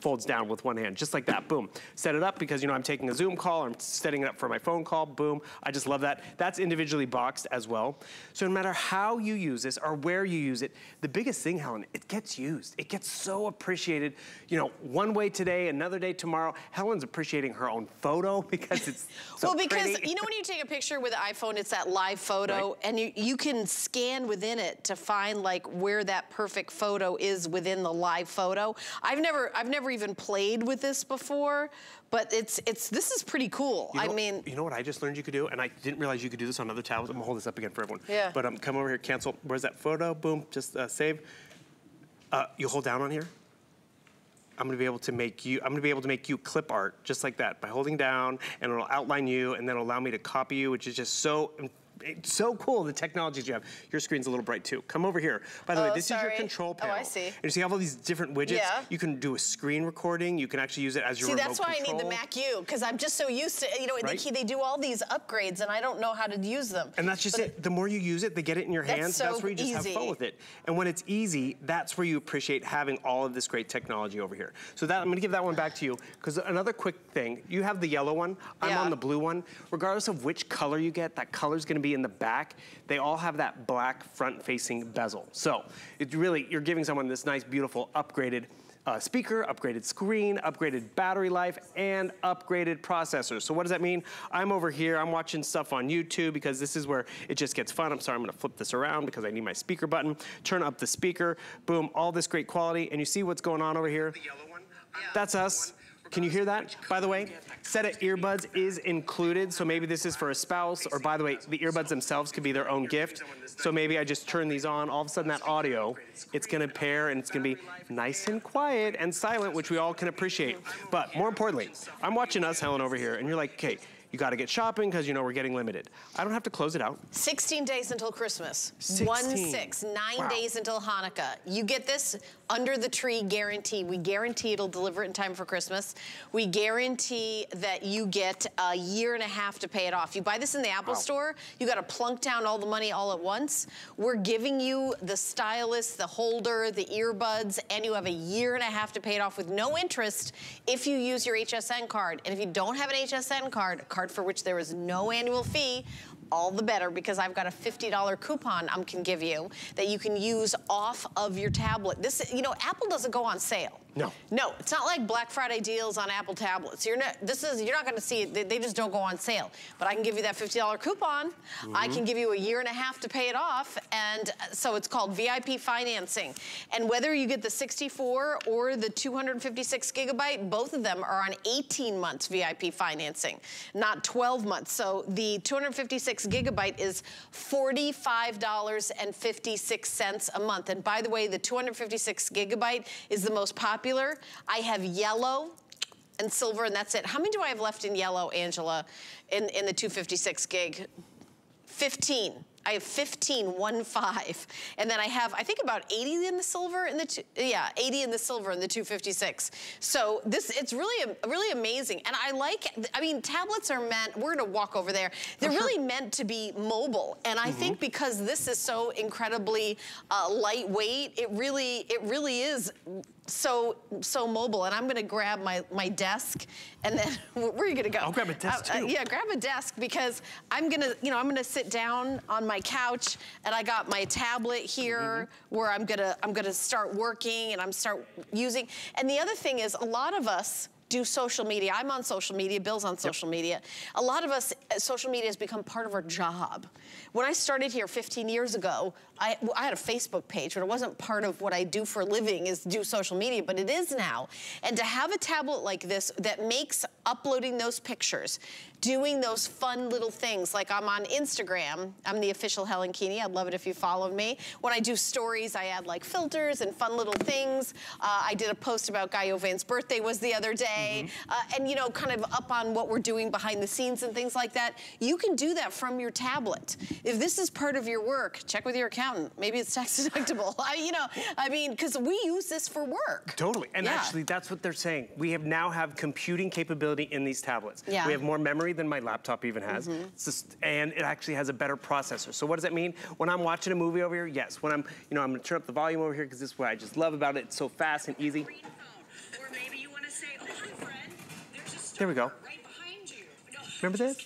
folds down with one hand, just like that, boom. Set it up because, you know, I'm taking a Zoom call, I'm setting it up for my phone call, boom. I just love that. That's individually boxed as well. So no matter how you use this or where you use it, the biggest thing, Helen, it gets used. It gets so appreciated. You know, one way today, another day tomorrow. Helen's appreciating her own photo because it's so Well, because, pretty. You know, when you take a picture with an iPhone, it's that live photo, right? And you, you can scan within it to find, like, where that perfect photo is within the live photo. I've never, I've never even played with this before, but it's it's this is pretty cool. You know, I mean, you know what I just learned you could do, and I didn't realize you could do this on other tablets. I'm gonna hold this up again for everyone. Yeah. But um, come over here, cancel. Where's that photo? Boom, just uh, save. Uh, you hold down on here. I'm gonna be able to make you, I'm gonna be able to make you clip art just like that by holding down, and it'll outline you and then it'll allow me to copy you, which is just so, it's so cool, the technologies you have. Your screen's a little bright too. Come over here. By the oh, way, this sorry. is your control panel. Oh, I see. And you see all of these different widgets. Yeah. You can do a screen recording. You can actually use it as your see, remote control. See, that's why control. I need the MacU, because I'm just so used to, you know, right? they, they do all these upgrades and I don't know how to use them. And that's just it. it. The more you use it, they get it in your that's hands. So that's where you just easy. have fun with it. And when it's easy, that's where you appreciate having all of this great technology over here. So that, I'm gonna give that one back to you, because another quick thing, you have the yellow one, I'm yeah. on the blue one. Regardless of which color you get, that color's gonna be in the back. They all have that black front-facing bezel. So it's really, you're giving someone this nice, beautiful, upgraded uh, speaker, upgraded screen, upgraded battery life, and upgraded processor. So what does that mean? I'm over here, I'm watching stuff on YouTube because this is where it just gets fun. I'm sorry, I'm gonna flip this around because I need my speaker button. Turn up the speaker, boom, all this great quality, and you see what's going on over here? The yellow one. That's us. Can you hear that? By the way, set of earbuds is included, so maybe this is for a spouse, or by the way, the earbuds themselves could be their own gift. So maybe I just turn these on, all of a sudden that audio, it's gonna pair and it's gonna be nice and quiet and silent, which we all can appreciate. But more importantly, I'm watching us, Helen, over here, and you're like, okay, you gotta get shopping because you know we're getting limited. I don't have to close it out. sixteen days until Christmas. sixteen. One six, nine wow. days until Hanukkah. You get this under the tree guarantee. We guarantee it'll deliver it in time for Christmas. We guarantee that you get a year and a half to pay it off. You buy this in the Apple wow. store, you gotta plunk down all the money all at once. We're giving you the stylus, the holder, the earbuds, and you have a year and a half to pay it off with no interest if you use your H S N card. And if you don't have an H S N card, card for which there is no annual fee, all the better, because I've got a fifty dollar coupon I can give you that you can use off of your tablet. This, you know, Apple doesn't go on sale. No. No, it's not like Black Friday deals on Apple tablets. You're not, this is, you're not gonna see it, they, they just don't go on sale. But I can give you that fifty dollar coupon, mm-hmm. I can give you a year and a half to pay it off, and so it's called V I P financing. And whether you get the sixty-four or the two hundred fifty-six gigabyte, both of them are on eighteen months V I P financing, not twelve months. So the two hundred fifty-six gigabyte is forty-five dollars and fifty-six cents a month. And by the way, the two hundred fifty-six gigabyte is the most popular. I have yellow and silver, and that's it. How many do I have left in yellow, Angela, in, in the two fifty-six gig? fifteen. I have fifteen, one five. And then I have, I think about eighty in the silver and the, two, yeah, eighty in the silver and the two fifty-six. So this, it's really, really amazing. And I like, I mean, tablets are meant, we're gonna walk over there. They're uh-huh. really meant to be mobile. And I mm-hmm. think because this is so incredibly uh, lightweight, it really, it really is so, so mobile. And I'm gonna grab my, my desk and then, where are you gonna go? I'll grab a desk uh, too. Uh, yeah, grab a desk because I'm gonna, you know, I'm gonna sit down on my couch, and I got my tablet here mm-hmm. where I'm gonna I'm gonna start working and I'm start using. And the other thing is, a lot of us do social media. I'm on social media, Bill's on social yep. media. A lot of us, social media has become part of our job. When I started here fifteen years ago, I, I had a Facebook page, but it wasn't part of what I do for a living is do social media, but it is now. And to have a tablet like this that makes uploading those pictures, doing those fun little things, like I'm on Instagram, I'm the official Helen Keaney, I'd love it if you followed me. When I do stories, I add like filters and fun little things. Uh, I did a post about Guy Ovan's birthday was the other day. Mm-hmm. uh, and, you know, kind of up on what we're doing behind the scenes and things like that. You can do that from your tablet. If this is part of your work, check with your accountant. Maybe it's tax deductible. I, you know, I mean, because we use this for work. Totally. And yeah. actually, that's what they're saying. We have now have computing capability in these tablets. Yeah. We have more memory than my laptop even has. Mm-hmm. It's just, and it actually has a better processor. So what does that mean? When I'm watching a movie over here, yes. When I'm, you know, I'm going to turn up the volume over here because this is what I just love about it. It's so fast and easy. There we go. Right behind you. No, remember that?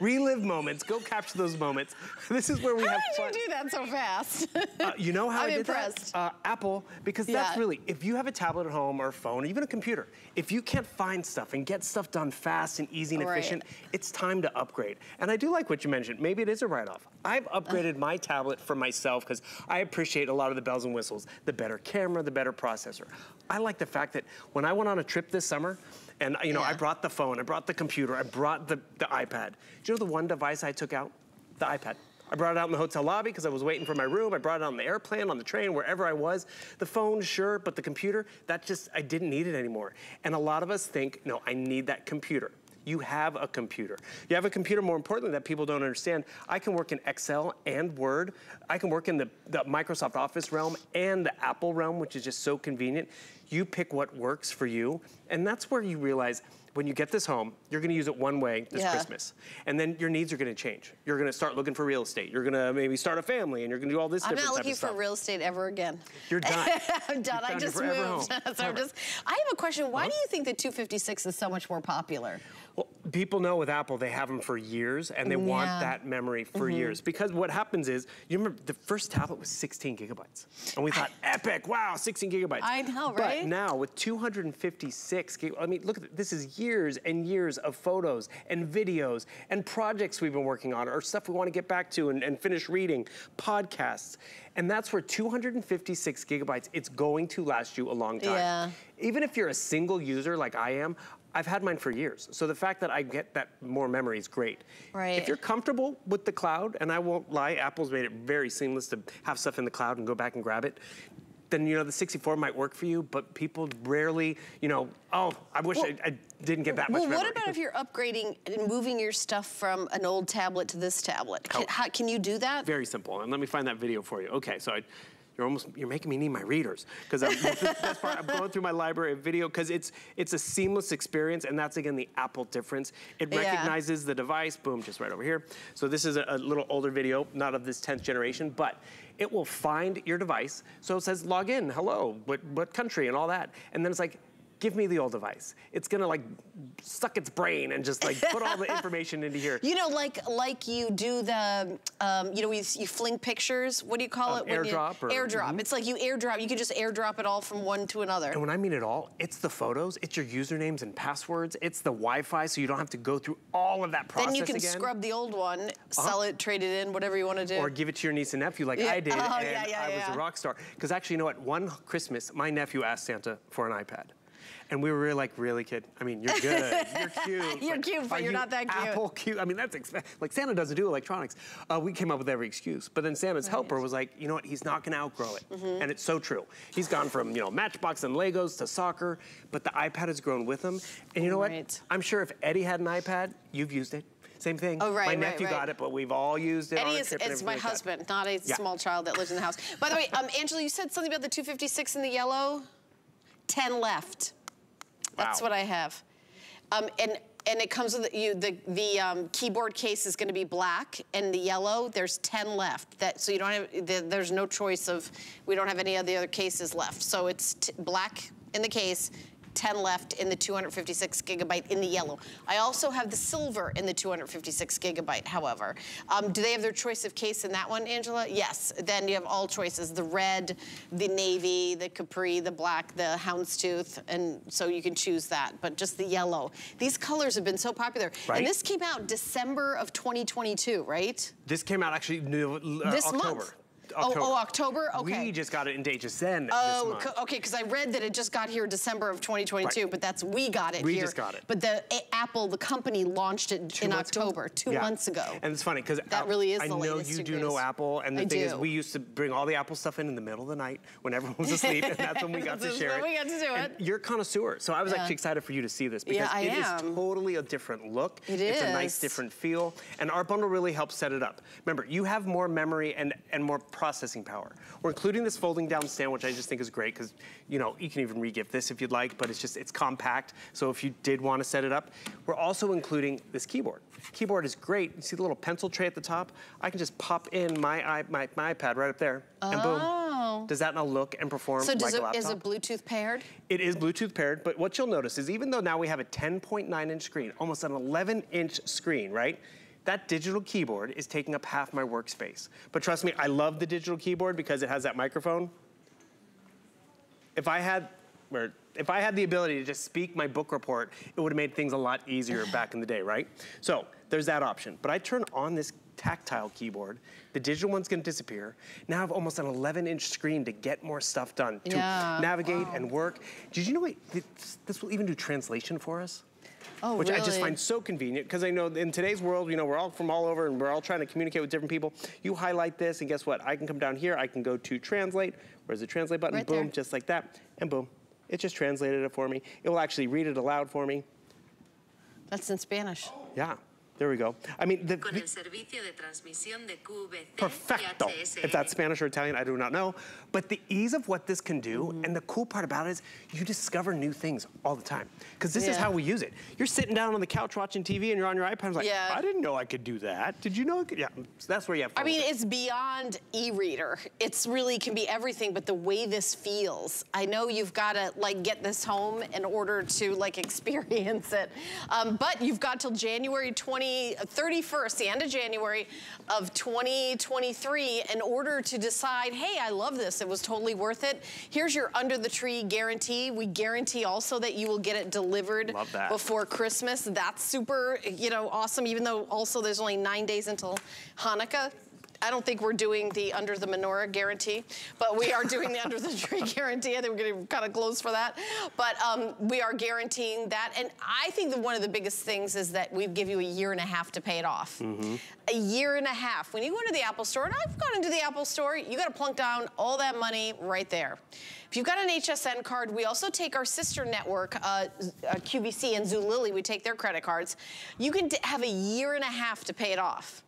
Relive moments. Go capture those moments. This is where we How have fun. How did you do that so fast? uh, you know how I'm I did impressed. That? Uh, Apple, because yeah. that's really, if you have a tablet at home or a phone, or even a computer, if you can't find stuff and get stuff done fast and easy and right. efficient, it's time to upgrade. And I do like what you mentioned. Maybe it is a write-off. I've upgraded uh. my tablet for myself because I appreciate a lot of the bells and whistles. The better camera, the better processor. I like the fact that when I went on a trip this summer, and you know, yeah. I brought the phone, I brought the computer, I brought the, the iPad. Do you know the one device I took out? The iPad. I brought it out in the hotel lobby because I was waiting for my room. I brought it on the airplane, on the train, wherever I was. The phone, sure, but the computer, that just, I didn't need it anymore. And a lot of us think, no, I need that computer. You have a computer. You have a computer, more importantly, that people don't understand. I can work in Excel and Word. I can work in the, the Microsoft Office realm and the Apple realm, which is just so convenient. You pick what works for you. And that's where you realize, when you get this home, you're gonna use it one way this yeah. Christmas. And then your needs are gonna change. You're gonna start looking for real estate. You're gonna maybe start a family and you're gonna do all this I'm different I'm not looking for stuff. Real estate ever again. You're done. I'm done, I just moved. so I'm just, I have a question, why huh? do you think the two fifty-six is so much more popular? Well, people know with Apple, they have them for years and they yeah. want that memory for mm-hmm. years. Because what happens is, you remember the first tablet was sixteen gigabytes. And we thought, I, epic, wow, sixteen gigabytes. I know, right? But now with two hundred fifty-six, I mean, look, at this is years and years of photos and videos and projects we've been working on or stuff we want to get back to and, and finish reading, podcasts. And that's where two hundred fifty-six gigabytes, it's going to last you a long time. Yeah. Even if you're a single user like I am, I've had mine for years. So the fact that I get that more memory is great. Right. If you're comfortable with the cloud, and I won't lie, Apple's made it very seamless to have stuff in the cloud and go back and grab it, then, you know, the sixty-four might work for you, but people rarely, you know, oh, I wish well, I, I didn't get that much well, memory. Well, what about if you're upgrading and moving your stuff from an old tablet to this tablet? Can, oh. how, can you do that? Very simple, and let me find that video for you. Okay, so I... You're almost, you're making me need my readers. Because I'm, I'm going through my library of video because it's it's a seamless experience, and that's, again, the Apple difference. It recognizes yeah. the device, boom, just right over here. So this is a, a little older video, not of this tenth generation, but it will find your device. So it says, log in, hello, what, what country, and all that. And then it's like, give me the old device. It's gonna like suck its brain and just like put all the information into here. You know, like like you do the, um, you know, you, you fling pictures. What do you call um, it? When airdrop. You, or, airdrop. Mm-hmm. It's like you airdrop. You can just airdrop it all from one to another. And when I mean it all, it's the photos. It's your usernames and passwords. It's the Wi-Fi, so you don't have to go through all of that process again. Then you can again. Scrub the old one, uh-huh. sell it, trade it in, whatever you want to do. Or give it to your niece and nephew like yeah. I did, oh, and yeah, yeah, I yeah. was a rock star. Because actually, you know what? One Christmas, my nephew asked Santa for an iPad. And we were really like, really, kid? I mean, you're good, you're cute. You're like, cute, but you're you not that cute. Apple cute, I mean, that's, like Santa doesn't do electronics. Uh, we came up with every excuse. But then Santa's right. helper was like, you know what, he's not gonna outgrow it. Mm-hmm. And it's so true. He's gone from, you know, Matchbox and Legos to soccer, but the iPad has grown with him. And you know right. what, I'm sure if Eddie had an iPad, you've used it. Same thing. Oh, right, my nephew right, right. got it, but we've all used it. Eddie on is, it's my like husband, that. Not a yeah. small child that lives in the house. By the way, um, Angela, you said something about the two fifty-six in the yellow. ten left. That's wow. what I have. Um, and and it comes with the, you the the um, keyboard case is going to be black and the yellow. There's ten left. That so you don't have the, there's no choice of we don't have any of the other cases left. So it's t black in the case, ten left in the two hundred fifty-six gigabyte in the yellow. I also have the silver in the two hundred fifty-six gigabyte, however. Um, do they have their choice of case in that one, Angela? Yes, then you have all choices, the red, the navy, the capri, the black, the houndstooth, and so you can choose that, but just the yellow. These colors have been so popular. Right? And this came out December of twenty twenty-two, right? This came out actually uh, this October. Month. October. Oh, oh, October? Okay. We just got it in H S N oh, this month. Oh, okay, because I read that it just got here December of twenty twenty-two, right. but that's, we got it we here. We just got it. But the a, Apple, the company, launched it two in October, ago? two yeah. months ago. And it's funny, because that really is I the know latest you degrees. do know Apple, and the I thing do. is, we used to bring all the Apple stuff in in the middle of the night when everyone was asleep, and that's when we got to share it. We got to do it. And you're a connoisseur, so I was yeah. actually excited for you to see this, because yeah, it am. is totally a different look. It is. It's a nice, different feel, and our bundle really helps set it up. Remember, you have more memory and, and more processing power. We're including this folding down stand, which I just think is great because, you know, you can even regift this if you'd like, but it's just, it's compact. So if you did want to set it up, we're also including this keyboard. The keyboard is great. You see the little pencil tray at the top? I can just pop in my, my, my iPad right up there oh. and boom. Does that now look and perform so does like it, a laptop? So is it Bluetooth paired? It is Bluetooth paired, but what you'll notice is even though now we have a ten point nine inch screen, almost an eleven inch screen, right? That digital keyboard is taking up half my workspace. But trust me, I love the digital keyboard because it has that microphone. If I had, or if I had the ability to just speak my book report, it would have made things a lot easier back in the day, right? So there's that option. But I turn on this tactile keyboard, the digital one's gonna disappear. Now I have almost an eleven inch screen to get more stuff done, to yeah. navigate wow. and work. Did you know what, this will even do translation for us? Oh, which really? I just find so convenient, because I know in today's world, you know, we're all from all over and we're all trying to communicate with different people. You highlight this and guess what? I can come down here, I can go to translate. Where's the translate button? Right boom, there. Just like that. And boom, it just translated it for me. It will actually read it aloud for me. That's in Spanish. Yeah. There we go. I mean, the, the perfecto. If that's Spanish or Italian, I do not know. But the ease of what this can do, mm-hmm. and the cool part about it is you discover new things all the time. Because this yeah. is how we use it. You're sitting down on the couch watching T V and you're on your iPad. And it's like, yeah. I didn't know I could do that. Did you know I could? Yeah, so that's where you have fun. I mean, it's beyond e-reader. It's really can be everything, but the way this feels. I know you've got to like get this home in order to like experience it. Um, but you've got till January twentieth thirty-first, the end of January of twenty twenty-three, in order to decide, hey, I love this, it was totally worth it. Here's your under the tree guarantee. We guarantee also that you will get it delivered before Christmas. That's super, you know, awesome, even though also there's only nine days until Hanukkah. I don't think we're doing the under the menorah guarantee, but we are doing the under the tree guarantee. I think we're getting kind of close for that. But um, we are guaranteeing that. And I think that one of the biggest things is that we give you a year and a half to pay it off. Mm-hmm. A year and a half. When you go into the Apple store, and I've gone into the Apple store, you got to plunk down all that money right there. If you've got an H S N card, we also take our sister network, uh, uh, Q V C and Zulily, we take their credit cards. You can have a year and a half to pay it off.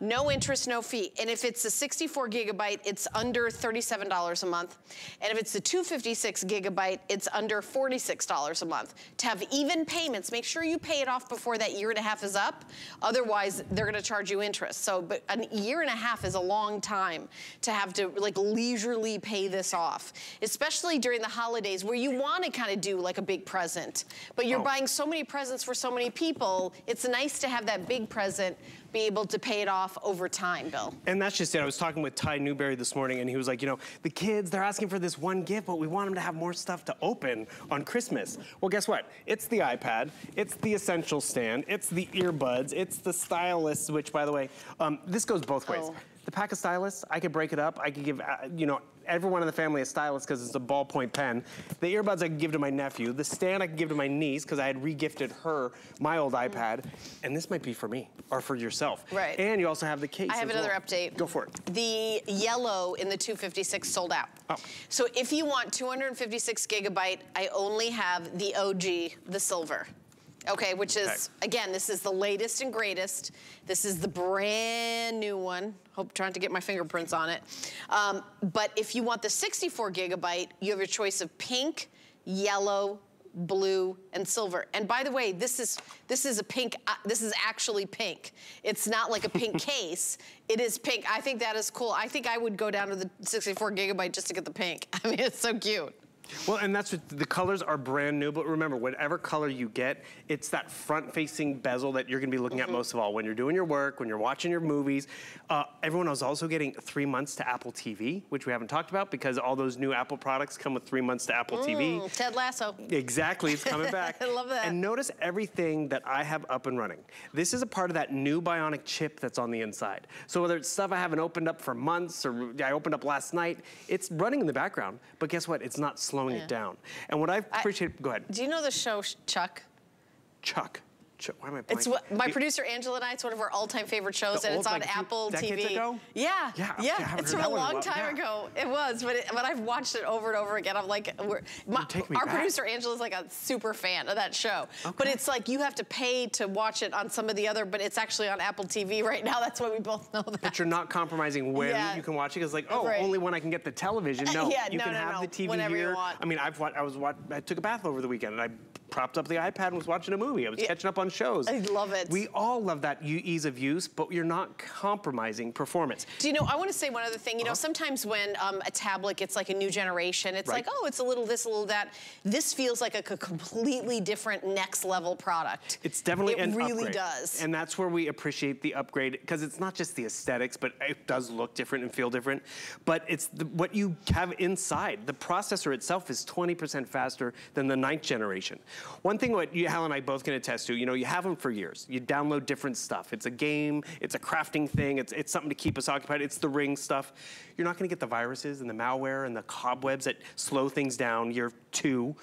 No interest, no fee. And if it's a sixty-four gigabyte, it's under thirty-seven dollars a month. And if it's a two fifty-six gigabyte, it's under forty-six dollars a month. To have even payments, make sure you pay it off before that year and a half is up. Otherwise, they're gonna charge you interest. So, but a year and a half is a long time to have to like leisurely pay this off. Especially during the holidays where you wanna kinda do like a big present. But you're oh. buying so many presents for so many people, it's nice to have that big present be able to pay it off over time, Bill. And that's just it. I was talking with Ty Newberry this morning, and he was like, you know, the kids, they're asking for this one gift, but we want them to have more stuff to open on Christmas. Well, guess what? It's the iPad, it's the essential stand, it's the earbuds, it's the stylus, which, by the way, um, this goes both ways. Oh. The pack of stylus, I could break it up. I could give, uh, you know, everyone in the family a stylus because it's a ballpoint pen. The earbuds I could give to my nephew. The stand I could give to my niece because I had re-gifted her my old mm. iPad. And this might be for me or for yourself. Right. And you also have the case. I have another well. update. Go for it. The yellow in the two fifty-six sold out. Oh. So if you want two fifty-six gigabyte, I only have the O G, the silver. Okay, which is, okay. again, this is the latest and greatest. This is the brand new one. Hope trying to get my fingerprints on it. Um, but if you want the sixty-four gigabyte, you have your choice of pink, yellow, blue, and silver. And by the way, this is this is a pink, uh, this is actually pink. It's not like a pink case. It is pink. I think that is cool. I think I would go down to the sixty-four gigabyte just to get the pink. I mean, it's so cute. Well, and that's what, the colors are brand new, but remember, whatever color you get, it's that front-facing bezel that you're gonna be looking mm-hmm. at most of all when you're doing your work, when you're watching your movies. Uh, everyone is also getting three months to Apple T V, which we haven't talked about because all those new Apple products come with three months to Apple mm, T V. Ted Lasso. Exactly, it's coming back. I love that. And notice everything that I have up and running. This is a part of that new bionic chip that's on the inside. So whether it's stuff I haven't opened up for months or I opened up last night, it's running in the background, but guess what? It's not slow. Slowing yeah. it down. And what I appreciate, I, go ahead. Do you know the show Chuck? Chuck. Chuck. Why am I playing? It's what, my you, producer Angela and I, it's one of our all-time favorite shows, and it's on like Apple T V. Ago? Yeah. Yeah. yeah. yeah it's from a long time yeah. ago. It was, but it, but I've watched it over and over again. I'm like, we're, my, our back. producer Angela's like a super fan of that show. Okay. But it's like you have to pay to watch it on some of the other, but it's actually on Apple T V right now. That's why we both know that. But you're not compromising when yeah. you can watch it. It's like, oh, right. only when I can get the television. No, yeah, you no, can no, have no. the T V whenever here. You want. I mean, I've I was I took a bath over the weekend and I propped up the iPad and was watching a movie. I was yeah. catching up on shows. I love it. We all love that ease of use, but you're not compromising performance. Do you know, I want to say one other thing. You uh-huh. know, sometimes when um, a tablet gets like a new generation, it's right. like, oh, it's a little this, a little that. This feels like a completely different next level product. It's definitely it an really upgrade. does. And that's where we appreciate the upgrade, because it's not just the aesthetics, but it does look different and feel different. But it's the, what you have inside. The processor itself is twenty percent faster than the ninth generation. One thing what you, Hal and I both can attest to, you know, you have them for years. You download different stuff. It's a game, it's a crafting thing, it's, it's something to keep us occupied, it's the Ring stuff. You're not gonna get the viruses and the malware and the cobwebs that slow things down year two.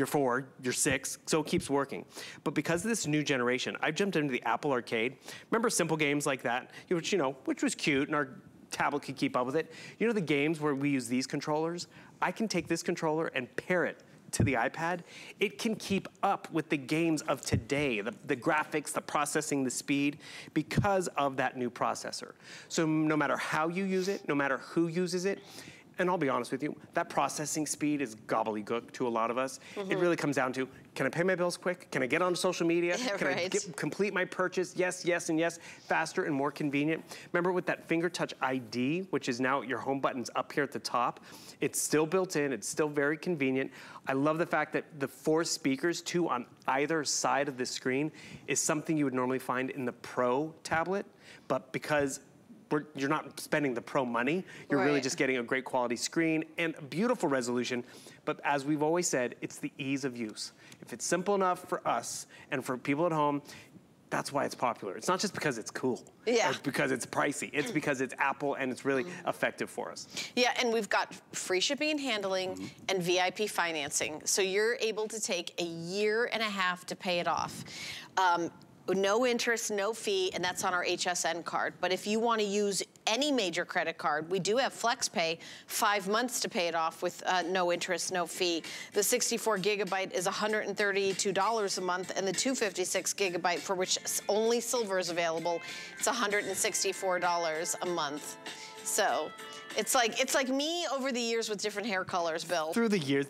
you're four, you're six, so it keeps working. But because of this new generation, I've jumped into the Apple Arcade. Remember simple games like that, which, you know, which was cute and our tablet could keep up with it. You know the games where we use these controllers? I can take this controller and pair it to the iPad. It can keep up with the games of today, the, the graphics, the processing, the speed, because of that new processor. So no matter how you use it, no matter who uses it, and I'll be honest with you, that processing speed is gobbledygook to a lot of us. Mm-hmm. It really comes down to, can I pay my bills quick? Can I get on social media? Yeah, can right. I get, complete my purchase? Yes, yes, and yes. Faster and more convenient. Remember with that finger touch I D, which is now your home buttons up here at the top. It's still built in. It's still very convenient. I love the fact that the four speakers, two on either side of the screen, is something you would normally find in the Pro tablet, but because We're, you're not spending the Pro money. You're right. really just getting a great quality screen and a beautiful resolution. But as we've always said, it's the ease of use. If it's simple enough for us and for people at home, that's why it's popular. It's not just because it's cool. Yeah. It's because it's pricey. It's because it's Apple and it's really mm-hmm. effective for us. Yeah, and we've got free shipping and handling mm-hmm. and V I P financing. So you're able to take a year and a half to pay it off. Um, No interest, no fee, and that's on our H S N card. But if you want to use any major credit card, we do have FlexPay, five months to pay it off with uh, no interest, no fee. The sixty-four gigabyte is one hundred thirty-two dollars a month, and the two fifty-six gigabyte, for which only silver is available, it's one hundred sixty-four dollars a month. So it's like it's like me over the years with different hair colors, Bill. Through the years,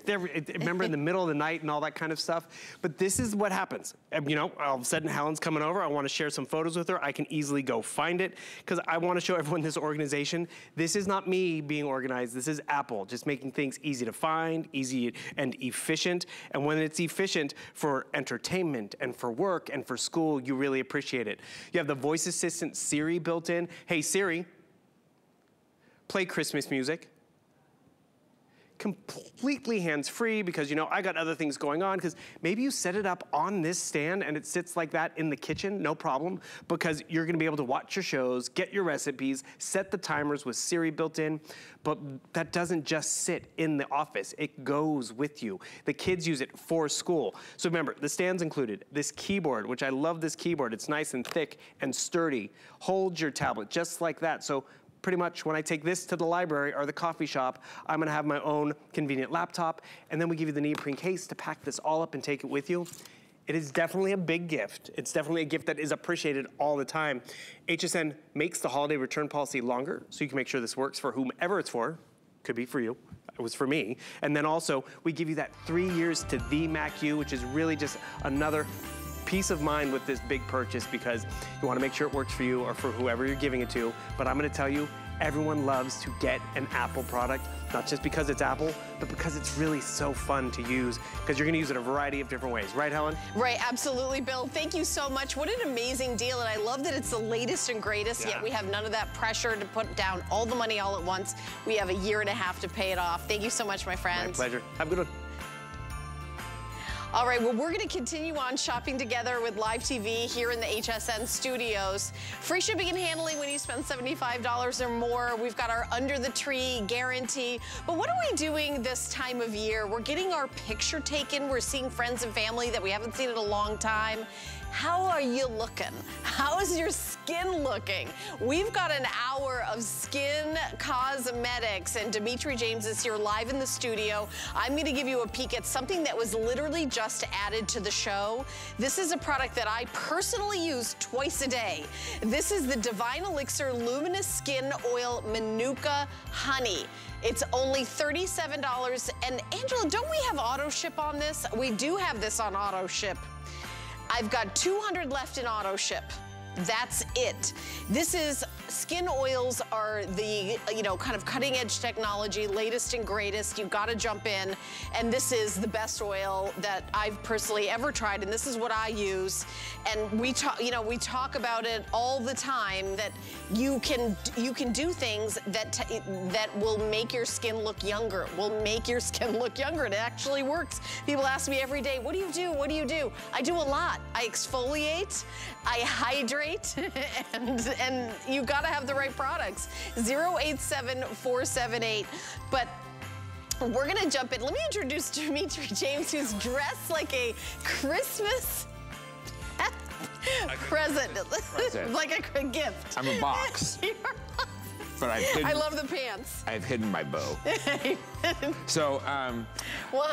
remember in the middle of the night and all that kind of stuff. But this is what happens. You know, all of a sudden Helen's coming over. I want to share some photos with her. I can easily go find it because I want to show everyone this organization. This is not me being organized. This is Apple just making things easy to find, easy and efficient. And when it's efficient for entertainment and for work and for school, you really appreciate it. You have the voice assistant Siri built in. Hey, Siri. Play Christmas music, completely hands-free because, you know, I got other things going on because maybe you set it up on this stand and it sits like that in the kitchen, no problem, because you're gonna be able to watch your shows, get your recipes, set the timers with Siri built in, but that doesn't just sit in the office, it goes with you. The kids use it for school. So remember, the stand's included. This keyboard, which I love this keyboard, it's nice and thick and sturdy, holds your tablet just like that. So pretty much when I take this to the library or the coffee shop, I'm gonna have my own convenient laptop, and then we give you the neoprene case to pack this all up and take it with you. It is definitely a big gift. It's definitely a gift that is appreciated all the time. H S N makes the holiday return policy longer, so you can make sure this works for whomever it's for. Could be for you. It was for me. And then also, we give you that three years to the MacU, which is really just another peace of mind with this big purchase because you want to make sure it works for you or for whoever you're giving it to. But I'm going to tell you, everyone loves to get an Apple product, not just because it's Apple, but because it's really so fun to use because you're going to use it a variety of different ways. Right, Helen? Right. Absolutely, Bill. Thank you so much. What an amazing deal. And I love that it's the latest and greatest, yeah. yet we have none of that pressure to put down all the money all at once. We have a year and a half to pay it off. Thank you so much, my friend. My pleasure. Have a good one. All right, well, we're going to continue on shopping together with Live T V here in the H S N studios. Free shipping and handling when you spend seventy-five dollars or more. We've got our under the tree guarantee. But what are we doing this time of year? We're getting our picture taken. We're seeing friends and family that we haven't seen in a long time. How are you looking? How is your skin looking? We've got an hour of skin cosmetics, and Dimitri James is here live in the studio. I'm gonna give you a peek at something that was literally just added to the show. This is a product that I personally use twice a day. This is the Divine Elixir Luminous Skin Oil Manuka Honey. It's only thirty-seven dollars, and Angela, don't we have auto ship on this? We do have this on auto ship. I've got two hundred left in auto ship. That's it. This is, skin oils are the, you know, kind of cutting edge technology, latest and greatest. You've got to jump in. And this is the best oil that I've personally ever tried. And this is what I use. And we talk, you know, we talk about it all the time that you can, you can do things that, t that will make your skin look younger, will make your skin look younger. And it actually works. People ask me every day, what do you do? What do you do? I do a lot. I exfoliate, I hydrate, and, and you gotta have the right products. zero eight seven, four seven eight. But We're gonna jump in. Let me introduce Dimitri James, who's dressed like a Christmas present, present. like a gift. I'm a box. But I've hidden, I love the pants. I've hidden my bow. So, um... What?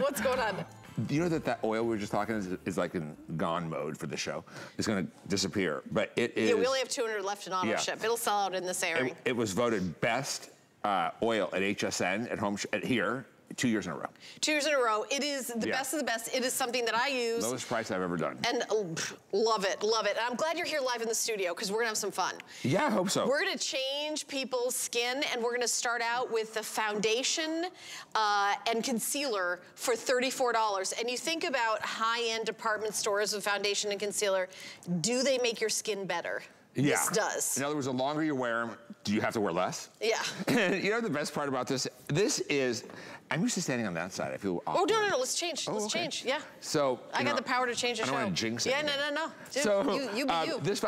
What's going on? Do you know that that oil we were just talking is, is like in gone mode for the show? It's gonna disappear, but it is... Yeah, we only have two hundred left in auto yeah. ship. It'll sell out in this airing. It, it was voted best uh, oil at H S N, at home, sh at here, two years in a row. Two years in a row. It is the yeah. best of the best. It is something that I use. Lowest price I've ever done. And uh, love it, love it. And I'm glad you're here live in the studio because we're gonna have some fun. Yeah, I hope so. We're gonna change people's skin and we're gonna start out with the foundation uh, and concealer for thirty-four dollars. And you think about high-end department stores with foundation and concealer, do they make your skin better? Yeah. This does. In other words, the longer you wear them, do you have to wear less? Yeah. You know the best part about this? This is, I'm used to standing on that side. I feel awkward. Oh, no, no, no, let's change. Oh, let's okay. change, yeah. So, I got know, the power to change the I don't show. I want to jinx it. Yeah, no, no, no. Dude, so, you, you be uh, you. This